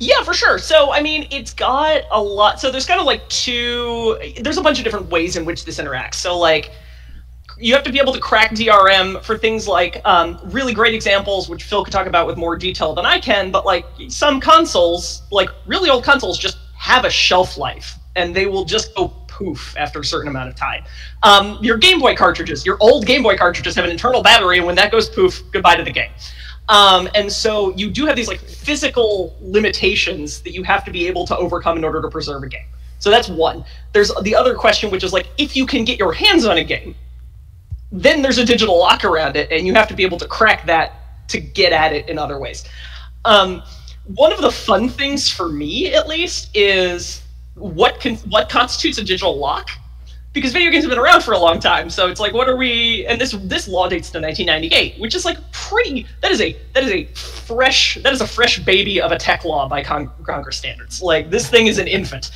Yeah, for sure. So, I mean, it's got a lot. So there's kind of like two, there's a bunch of different ways in which this interacts. So like, you have to be able to crack D R M for things like um, really great examples, which Phil could talk about with more detail than I can, but like some consoles, like really old consoles just have a shelf life, and they will just go poof after a certain amount of time. Um, your Game Boy cartridges, your old Game Boy cartridges have an internal battery, and when that goes poof, goodbye to the game. Um, and so you do have these like physical limitations that you have to be able to overcome in order to preserve a game. So that's one. There's the other question, which is like, if you can get your hands on a game, then there's a digital lock around it, and you have to be able to crack that to get at it in other ways. Um, one of the fun things for me, at least, is what can, what constitutes a digital lock? Because video games have been around for a long time, so it's like, what are we? And this this law dates to nineteen ninety-eight, which is like pretty. That is a that is a fresh that is a fresh baby of a tech law by Cong Congress standards. Like this thing is an infant,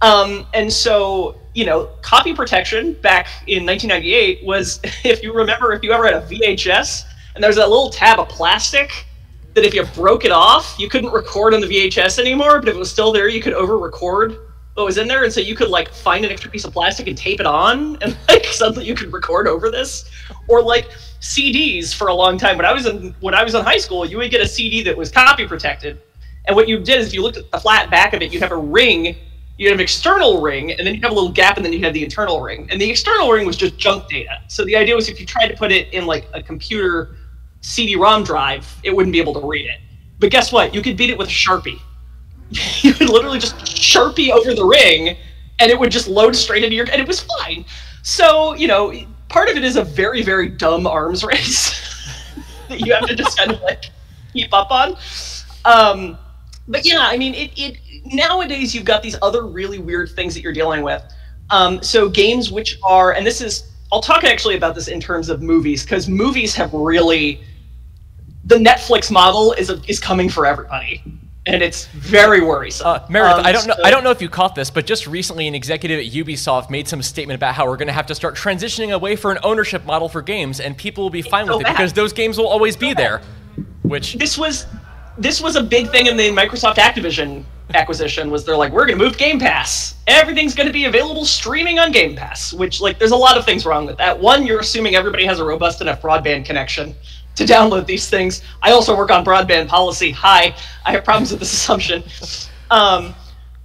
um, and so you know, copy protection back in nineteen ninety-eight was, if you remember, if you ever had a V H S and there was that little tab of plastic that if you broke it off, you couldn't record on the V H S anymore, but if it was still there, you could over-record what was in there, and so you could like find an extra piece of plastic and tape it on, and like suddenly you could record over this. Or like C Ds for a long time. When I was in when I was in high school, you would get a C D that was copy protected, and what you did is if you looked at the flat back of it, you'd have a ring, you'd have an external ring, and then you'd have a little gap, and then you'd have the internal ring. And the external ring was just junk data. So the idea was if you tried to put it in like a computer C D ROM drive, it wouldn't be able to read it. But guess what? You could beat it with a Sharpie. You would literally just Sharpie over the ring, and it would just load straight into your, and it was fine. So, you know, part of it is a very, very dumb arms race that you have to just kind of like keep up on. Um, but yeah, I mean, it, it nowadays you've got these other really weird things that you're dealing with. Um, so games which are, and this is, I'll talk actually about this in terms of movies, because movies have really, the Netflix model is a, is coming for everybody. And it's very worrisome. Uh, Meredith, um, I don't know. So, I don't know if you caught this, but just recently, an executive at Ubisoft made some statement about how we're going to have to start transitioning away for an ownership model for games, and people will be fine with it because those games will always be there. Which this was, this was a big thing in the Microsoft Activision acquisition was they're like, we're going to move Game Pass. Everything's going to be available streaming on Game Pass, which, like, there's a lot of things wrong with that. One, you're assuming everybody has a robust enough broadband connection to download these things. I also work on broadband policy. Hi. I have problems with this assumption. Um,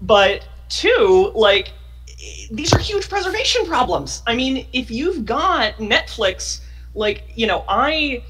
but two, like, these are huge preservation problems. I mean, if you've got Netflix, like, you know, I...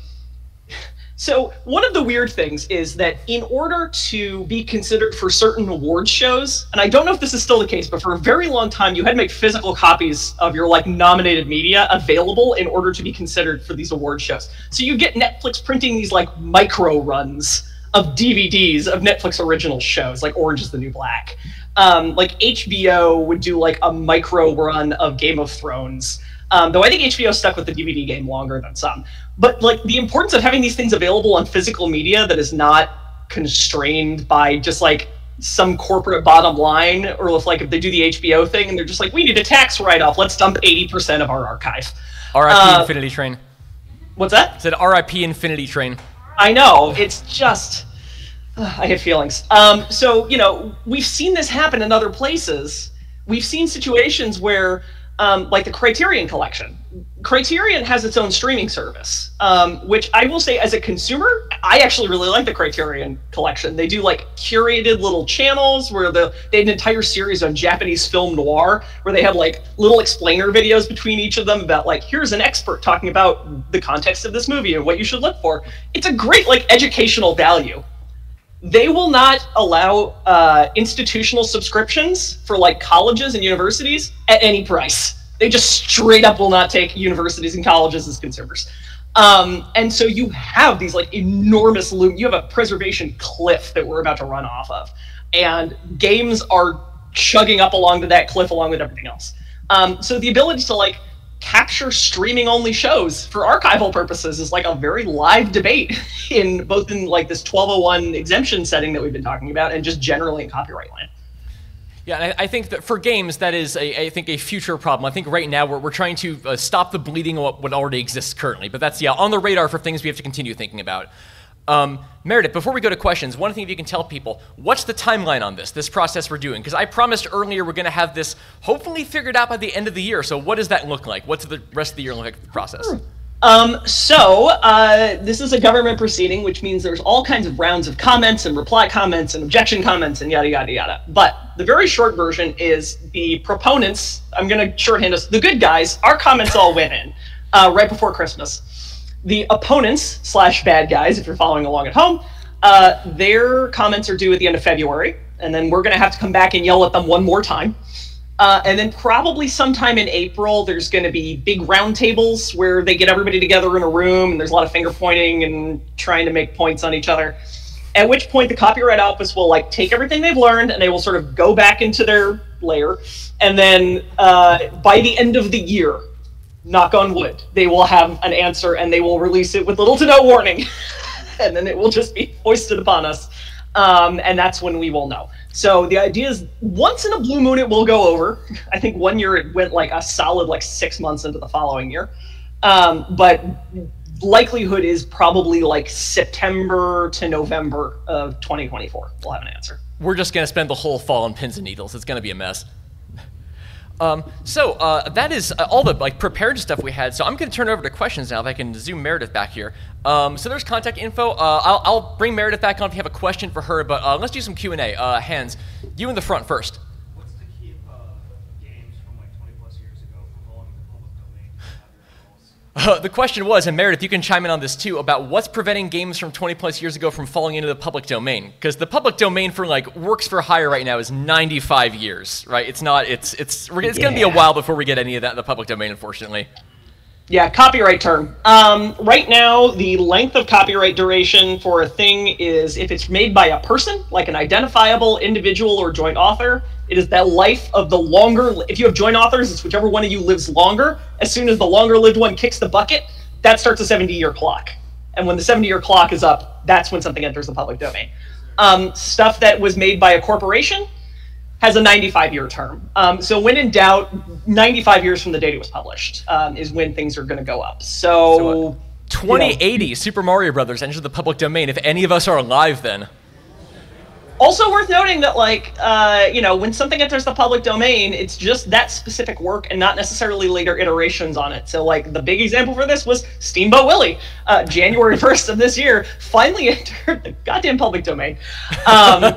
So one of the weird things is that in order to be considered for certain award shows, and I don't know if this is still the case, but for a very long time, you had to make physical copies of your like nominated media available in order to be considered for these award shows. So you get Netflix printing these like micro runs of D V Ds of Netflix original shows, like Orange is the New Black. Um, like H B O would do like a micro run of Game of Thrones. Um, though I think H B O stuck with the D V D game longer than some. But like the importance of having these things available on physical media that is not constrained by just like some corporate bottom line, or if like if they do the H B O thing and they're just like, we need a tax write-off, let's dump eighty percent of our archive. R I P uh, Infinity Train. What's that? It said R I P Infinity Train. I know, it's just, uh, I have feelings. Um, so, you know, we've seen this happen in other places. We've seen situations where Um, like the Criterion Collection. Criterion has its own streaming service, um, which I will say as a consumer, I actually really like the Criterion Collection. They do like curated little channels where the, they had an entire series on Japanese film noir where they have like little explainer videos between each of them about like, here's an expert talking about the context of this movie and what you should look for. It's a great like educational value. They will not allow uh, institutional subscriptions for like colleges and universities at any price. They just straight up will not take universities and colleges as consumers. Um, and so you have these like enormous loom. You have a preservation cliff that we're about to run off of. And games are chugging up along to that cliff along with everything else. Um, so the ability to like capture streaming only shows for archival purposes is like a very live debate in both in like this twelve oh one exemption setting that we've been talking about and just generally in copyright land. Yeah, and I, I think that for games, that is, a, I think, a future problem. I think right now we're, we're trying to uh, stop the bleeding of what, what already exists currently, but that's, yeah, on the radar for things we have to continue thinking about. Um, Meredith, before we go to questions, one thing if you can tell people, what's the timeline on this, this process we're doing? Because I promised earlier we're going to have this hopefully figured out by the end of the year. So what does that look like? What's the rest of the year look like for the process? Um, so uh, this is a government proceeding, which means there's all kinds of rounds of comments and reply comments and objection comments and yada, yada, yada. But the very short version is the proponents, I'm going to shorthand us, the good guys, our comments all went in uh, right before Christmas. The opponents slash bad guys, if you're following along at home, uh, their comments are due at the end of February, and then we're going to have to come back and yell at them one more time. Uh, and then probably sometime in April, there's going to be big roundtables where they get everybody together in a room, and there's a lot of finger pointing and trying to make points on each other. At which point, the Copyright Office will like take everything they've learned, and they will sort of go back into their lair. And then uh, by the end of the year, knock on wood, they will have an answer and they will release it with little to no warning. And then it will just be foisted upon us. Um, and that's when we will know. So the idea is once in a blue moon, it will go over. I think one year it went like a solid like six months into the following year. Um, but likelihood is probably like September to November of twenty twenty-four. We'll have an answer. We're just going to spend the whole fall on pins and needles. It's going to be a mess. Um, so uh, that is uh, all the like prepared stuff we had. So I'm going to turn over to questions now. If I can zoom Meredith back here. Um, so there's contact info. Uh, I'll, I'll bring Meredith back on if you have a question for her. But uh, let's do some Q and A. Uh, hands, you in the front first. What's to keep uh, games from like twenty plus years ago from going into the public domain? Uh, the question was, and Meredith, you can chime in on this too, about what's preventing games from twenty plus years ago from falling into the public domain. Because the public domain for like works for hire right now is ninety-five years, right? It's not. It's it's we're, it's yeah. Going to be a while before we get any of that in the public domain, unfortunately. Yeah, copyright term. Um, right now, the length of copyright duration for a thing is if it's made by a person, like an identifiable individual or joint author. It is that life of the longer, if you have joint authors, it's whichever one of you lives longer. As soon as the longer lived one kicks the bucket, that starts a seventy year clock. And when the seventy year clock is up, that's when something enters the public domain. Um, stuff that was made by a corporation has a ninety-five year term. Um, so when in doubt, ninety-five years from the date it was published um, is when things are gonna go up. So, so uh, twenty eighty, you know. Super Mario Brothers entered the public domain if any of us are alive then. Also worth noting that, like, uh, you know, when something enters the public domain, it's just that specific work and not necessarily later iterations on it. So, like, the big example for this was Steamboat Willie, uh, January first of this year, finally entered the goddamn public domain. Um,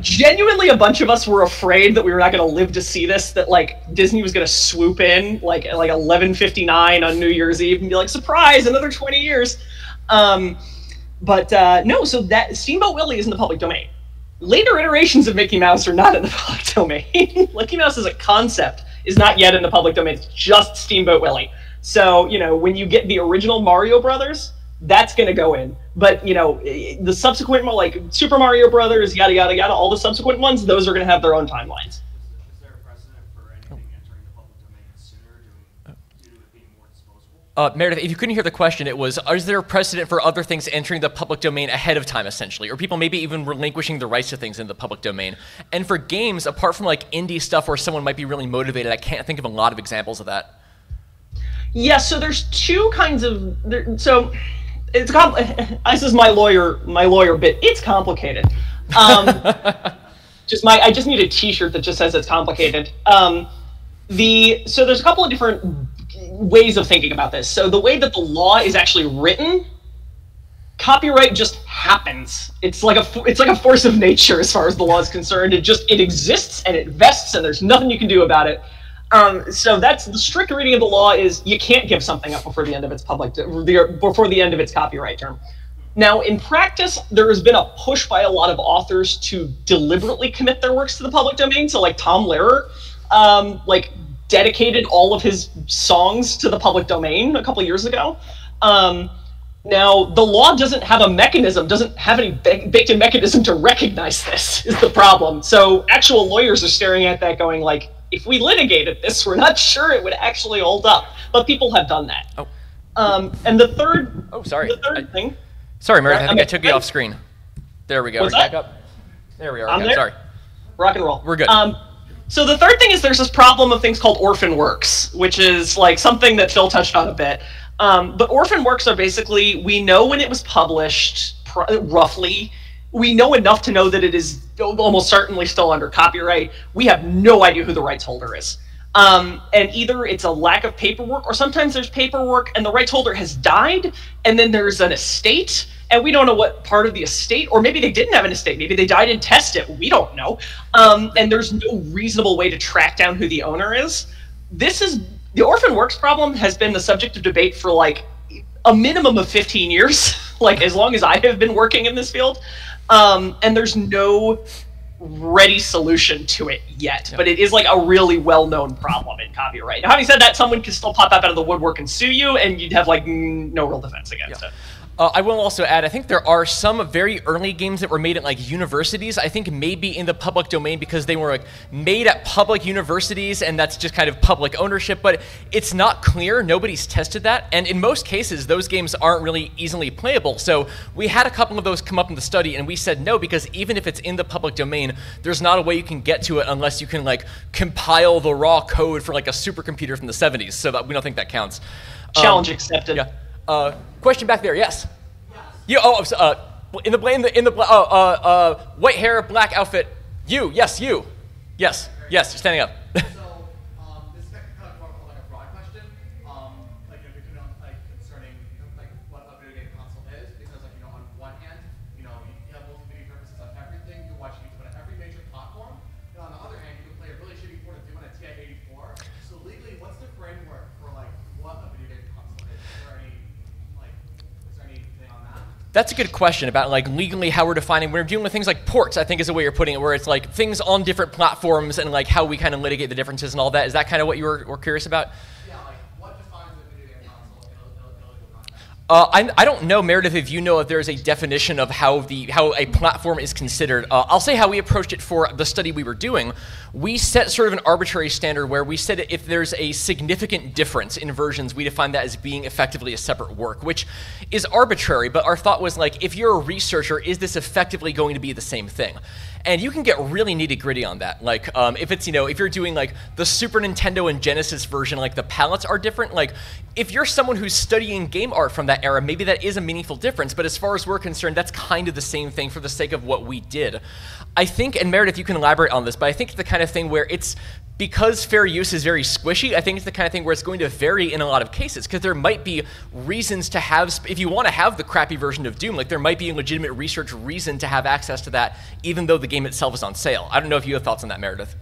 genuinely, a bunch of us were afraid that we were not going to live to see this, that, like, Disney was going to swoop in, like, at, like, eleven fifty-nine on New Year's Eve and be like, surprise, another twenty years. Um, but, uh, no, so that Steamboat Willie is in the public domain. Later iterations of Mickey Mouse are not in the public domain. Mickey Mouse as a concept is not yet in the public domain. It's just Steamboat Willie. So, you know, when you get the original Mario Brothers, that's going to go in. But, you know, the subsequent, like, Super Mario Brothers, yada, yada, yada, all the subsequent ones, those are going to have their own timelines. Is there a precedent for anything entering the public domain sooner due to it being more disposable? Uh, Meredith, if you couldn't hear the question, it was, is there a precedent for other things entering the public domain ahead of time, essentially, or people maybe even relinquishing the rights to things in the public domain? And for games, apart from, like, indie stuff where someone might be really motivated, I can't think of a lot of examples of that. Yeah, so there's two kinds of, there, so it's, this is my lawyer, my lawyer bit, it's complicated. Um, just my, I just need a t-shirt that just says it's complicated. Um, the, so there's a couple of different ways of thinking about this. So the way that the law is actually written, copyright just happens. It's like a, it's like a force of nature as far as the law is concerned. It just, it exists and it vests and there's nothing you can do about it. Um, so that's the strict reading of the law is you can't give something up before the end of its public, before the end of its copyright term. Now, in practice, there has been a push by a lot of authors to deliberately commit their works to the public domain. So, like, Tom Lehrer, um, like, dedicated all of his songs to the public domain a couple years ago. Um, now, the law doesn't have a mechanism, doesn't have any baked-in mechanism to recognize this is the problem. So actual lawyers are staring at that going, like, if we litigated this, we're not sure it would actually hold up. But people have done that. Oh. Um, and the third, oh, sorry. The third I, thing. Sorry, Meredith, I think I, mean, I took you I, off screen. There we go. We're back up. There we are. I'm there. Sorry. Rock and roll. We're good. Um, so the third thing is there's this problem of things called orphan works, which is like something that Phil touched on a bit. Um, but orphan works are basically, we know when it was published, pr roughly. We know enough to know that it is almost certainly still under copyright. We have no idea who the rights holder is. Um, and either it's a lack of paperwork, or sometimes there's paperwork and the rights holder has died, and then there's an estate, and we don't know what part of the estate, or maybe they didn't have an estate, maybe they died intestate, we don't know. Um, and there's no reasonable way to track down who the owner is. This is, the orphan works problem has been the subject of debate for like a minimum of fifteen years, like as long as I have been working in this field. Um, and there's no ready solution to it yet, yep. But it is like a really well-known problem in copyright. Now, having said that, someone can still pop up out of the woodwork and sue you, and you'd have like no real defense against yep. it. Uh, I will also add, I think there are some very early games that were made at like universities, I think maybe in the public domain because they were like made at public universities and that's just kind of public ownership, but it's not clear, nobody's tested that, and in most cases those games aren't really easily playable. So we had a couple of those come up in the study and we said no, because even if it's in the public domain, there's not a way you can get to it unless you can like compile the raw code for like a supercomputer from the seventies, so that we don't think that counts. Challenge um, accepted. Yeah. Uh, question back there, yes. yes. You, oh, uh, in the, in the, in the, uh, uh, white hair, black outfit. You, yes, you. Yes, yes, you're standing up. So, um, this is kind of more of like a broad question, um, like, you know, you know, like, concerning, like, what a video game console is, because, like, you know, on one hand, you know, you have multiple video purposes on everything, you're watching YouTube on every major platform, and on the other hand, you can play a really shitty Fortnite on a T I eighty-four, so legally, what's the framework for, like, what a video game console is? Is there any That's a good question about like legally how we're defining, we're dealing with things like ports, I think is the way you're putting it, where it's like things on different platforms and like how we kind of litigate the differences and all that. Is that kind of what you were, were curious about? Yeah, like what defines a video game console in a legal context? Uh, I, I don't know, Meredith, if you know if there's a definition of how, the, how a platform is considered. Uh, I'll say how we approached it for the study we were doing. We set sort of an arbitrary standard where we said if there's a significant difference in versions, we define that as being effectively a separate work, which is arbitrary, but our thought was like, if you're a researcher, is this effectively going to be the same thing? And you can get really nitty-gritty on that. Like, um, if it's, you know, if you're doing, like, the Super Nintendo and Genesis version, like, the palettes are different. Like, if you're someone who's studying game art from that era, maybe that is a meaningful difference. But as far as we're concerned, that's kind of the same thing for the sake of what we did. I think, and Meredith, you can elaborate on this, but I think it's the kind of thing where it's, because fair use is very squishy, I think it's the kind of thing where it's going to vary in a lot of cases, because there might be reasons to have, if you want to have the crappy version of Doom, like there might be a legitimate research reason to have access to that, even though the game itself is on sale. I don't know if you have thoughts on that, Meredith.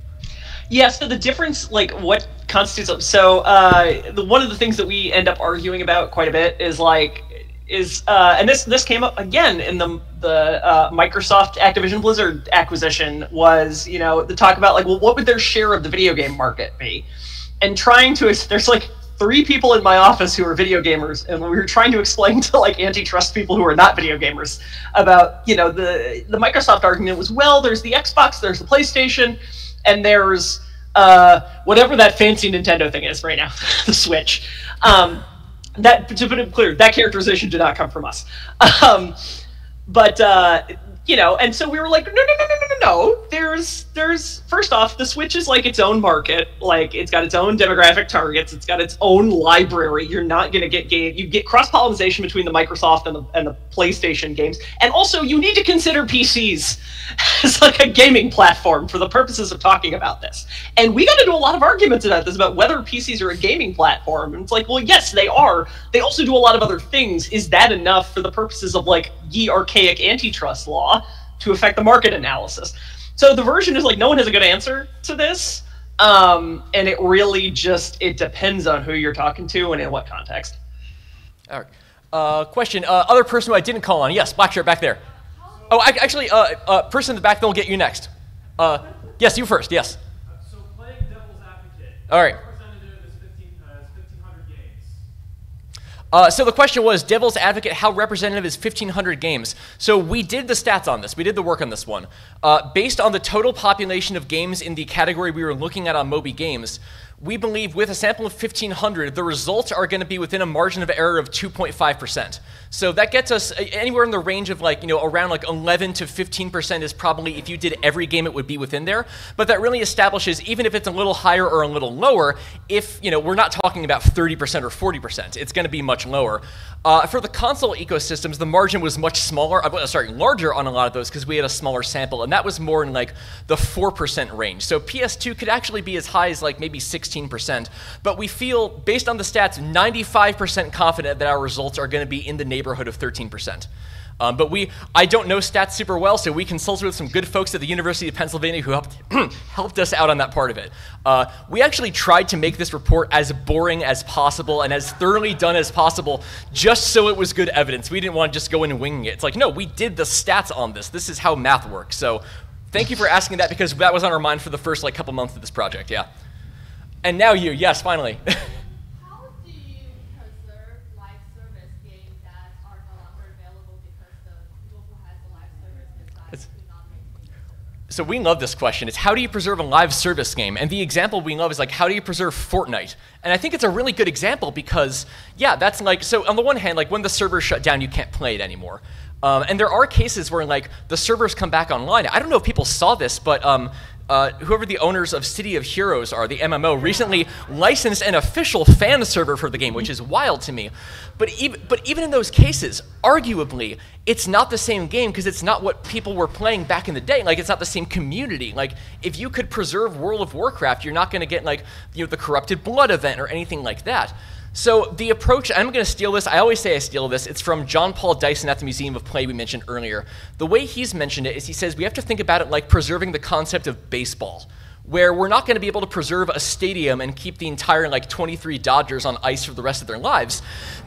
Yeah, so the difference, like what constitutes, so uh, the, one of the things that we end up arguing about quite a bit is like, is uh, and this this came up again in the the uh, Microsoft Activision Blizzard acquisition, was you know the talk about like, well, what would their share of the video game market be, and trying to there's like three people in my office who are video gamers, and we were trying to explain to like antitrust people who are not video gamers about you know the the Microsoft argument was, well, there's the Xbox, there's the PlayStation, and there's uh, whatever that fancy Nintendo thing is right now, the Switch. Um, That, to put it clear, that characterization did not come from us. Um, but, uh, you know, and so we were like, no, no, no, no, no, no, no. There's, there's, first off, the Switch is like its own market. Like, it's got its own demographic targets. It's got its own library. You're not going to get game, you get cross-pollination between the Microsoft and the, and the PlayStation games. And also, you need to consider P Cs as like a gaming platform for the purposes of talking about this. And we got into a lot of arguments about this, about whether P Cs are a gaming platform. And it's like, well, yes, they are. They also do a lot of other things. Is that enough for the purposes of like ye archaic antitrust law to affect the market analysis? So the version is like, no one has a good answer to this. Um, and it really just, it depends on who you're talking to and in what context. All right. Uh, question, uh, other person who I didn't call on. Yes, black shirt back there. Oh, I, actually, uh, uh, person in the back, then we'll get you next. Uh, yes, you first, yes. Uh, so playing devil's advocate. All right. Uh, so the question was, devil's advocate, how representative is fifteen hundred games? So we did the stats on this. We did the work on this one. Uh, based on the total population of games in the category we were looking at on Moby Games, we believe with a sample of fifteen hundred, the results are going to be within a margin of error of two point five percent. So that gets us anywhere in the range of like, you know, around like eleven to fifteen percent is probably, if you did every game, it would be within there. But that really establishes, even if it's a little higher or a little lower, if, you know, we're not talking about thirty percent or forty percent, it's going to be much lower. Uh, for the console ecosystems, the margin was much smaller, uh, sorry, larger on a lot of those because we had a smaller sample, and that was more in like the four percent range. So P S two could actually be as high as like maybe sixteen percent, but we feel, based on the stats, ninety-five percent confident that our results are going to be in the neighborhood of thirteen percent. Um, but we, I don't know stats super well, so we consulted with some good folks at the University of Pennsylvania who helped, helped us out on that part of it. Uh, we actually tried to make this report as boring as possible and as thoroughly done as possible, just so it was good evidence. We didn't want to just go in and wing it. It's like, no, we did the stats on this. This is how math works. So thank you for asking that, because that was on our mind for the first like couple months of this project, yeah. And now you, yes, finally. So we love this question. It's how do you preserve a live service game? And the example we love is like, how do you preserve Fortnite? And I think it's a really good example because, yeah, that's like, so on the one hand, like when the servers shut down, you can't play it anymore. Um, and there are cases where like the servers come back online. I don't know if people saw this, but um, uh, whoever the owners of City of Heroes are, the M M O, recently licensed an official fan server for the game, which is wild to me. But even, but even in those cases, arguably, it's not the same game because it's not what people were playing back in the day. Like, it's not the same community. Like, if you could preserve World of Warcraft, you're not going to get, like, you know, the Corrupted Blood event or anything like that. So the approach, I'm going to steal this. I always say I steal this. It's from John Paul Dyson at the Museum of Play we mentioned earlier. The way he's mentioned it is he says we have to think about it like preserving the concept of baseball, where we're not going to be able to preserve a stadium and keep the entire like twenty-three Dodgers on ice for the rest of their lives.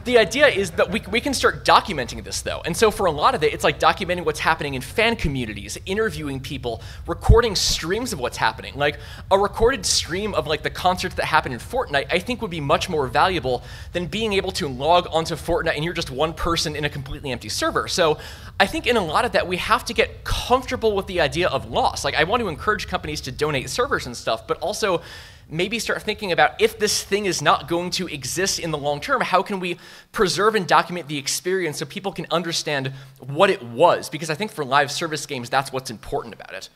The idea is that we, we can start documenting this though. And so for a lot of it, it's like documenting what's happening in fan communities, interviewing people, recording streams of what's happening. Like a recorded stream of like the concerts that happened in Fortnite, I think would be much more valuable than being able to log onto Fortnite and you're just one person in a completely empty server. So I think in a lot of that, we have to get comfortable with the idea of loss. Like I want to encourage companies to donate servers and stuff, but also maybe start thinking about if this thing is not going to exist in the long term, how can we preserve and document the experience so people can understand what it was? Because I think for live service games, that's what's important about it.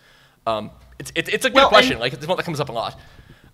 Um, it's, it's, it's a good well, question. And, like, it's one that comes up a lot.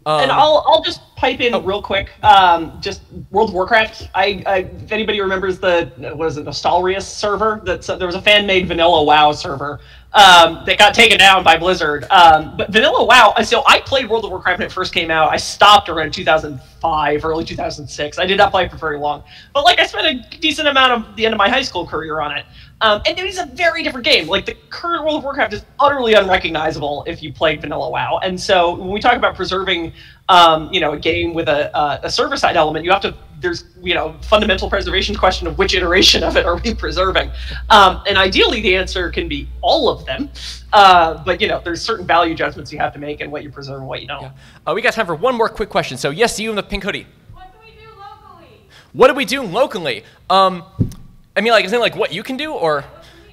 Um, and I'll, I'll just pipe in oh. real quick. Um, just World of Warcraft. I, I, if anybody remembers the, what is it, Nostalrius server? That's, uh, there was a fan-made vanilla WoW server um, that got taken down by Blizzard. Um, but vanilla WoW, so I played World of Warcraft when it first came out. I stopped around two thousand five, early two thousand six. I did not play it for very long. But, like, I spent a decent amount of the end of my high school career on it. Um, and it is a very different game. Like, the current World of Warcraft is utterly unrecognizable if you played vanilla WoW. And so when we talk about preserving, um, you know, a game with a, uh, a server-side element, you have to, there's, you know, fundamental preservation question of which iteration of it are we preserving? Um, and ideally, the answer can be all of them. Uh, but, you know, there's certain value judgments you have to make in what you preserve and what you don't. Yeah. Uh, we got time for one more quick question. So, yes, you in the pink hoodie. What do we do locally? What do we do locally? Um... I mean, like, is it like what you can do, or?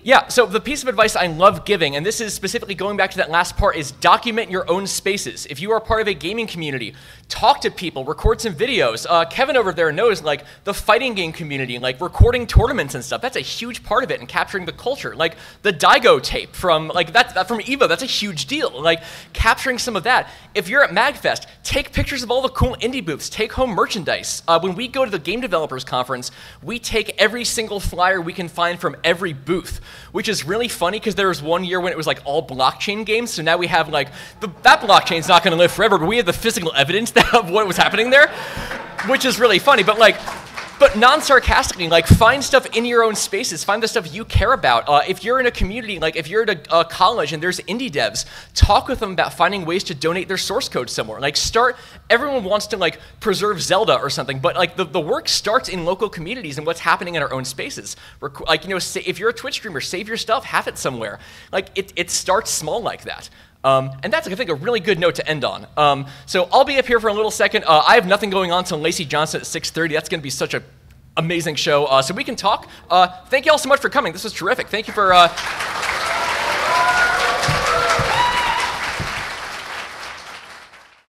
Yeah, so the piece of advice I love giving, and this is specifically going back to that last part, is document your own spaces. If you are part of a gaming community, talk to people, record some videos. Uh, Kevin over there knows, like, the fighting game community, like, recording tournaments and stuff. That's a huge part of it, and capturing the culture. Like, the Daigo tape from, like, that, that from Evo, that's a huge deal. Like, capturing some of that. If you're at MagFest, take pictures of all the cool indie booths. Take home merchandise. Uh, when we go to the Game Developers Conference, we take every single flyer we can find from every booth. Which is really funny, because there was one year when it was like all blockchain games, so now we have like, the, that blockchain's not gonna live forever, but we have the physical evidence that, of what was happening there, which is really funny, but like, but non-sarcastically, like, find stuff in your own spaces, find the stuff you care about. Uh, if you're in a community, like if you're at a, a college and there's indie devs, talk with them about finding ways to donate their source code somewhere. Like, start, everyone wants to like preserve Zelda or something, but like the, the work starts in local communities and what's happening in our own spaces. Reco like, you know, say, if you're a Twitch streamer, save your stuff, have it somewhere. Like, it, it starts small like that. Um, and that's, I think, a really good note to end on. Um, so I'll be up here for a little second. Uh, I have nothing going on until Lacey Johnson at six thirty. That's going to be such an amazing show. Uh, so we can talk. Uh, thank you all so much for coming. This was terrific. Thank you for... Uh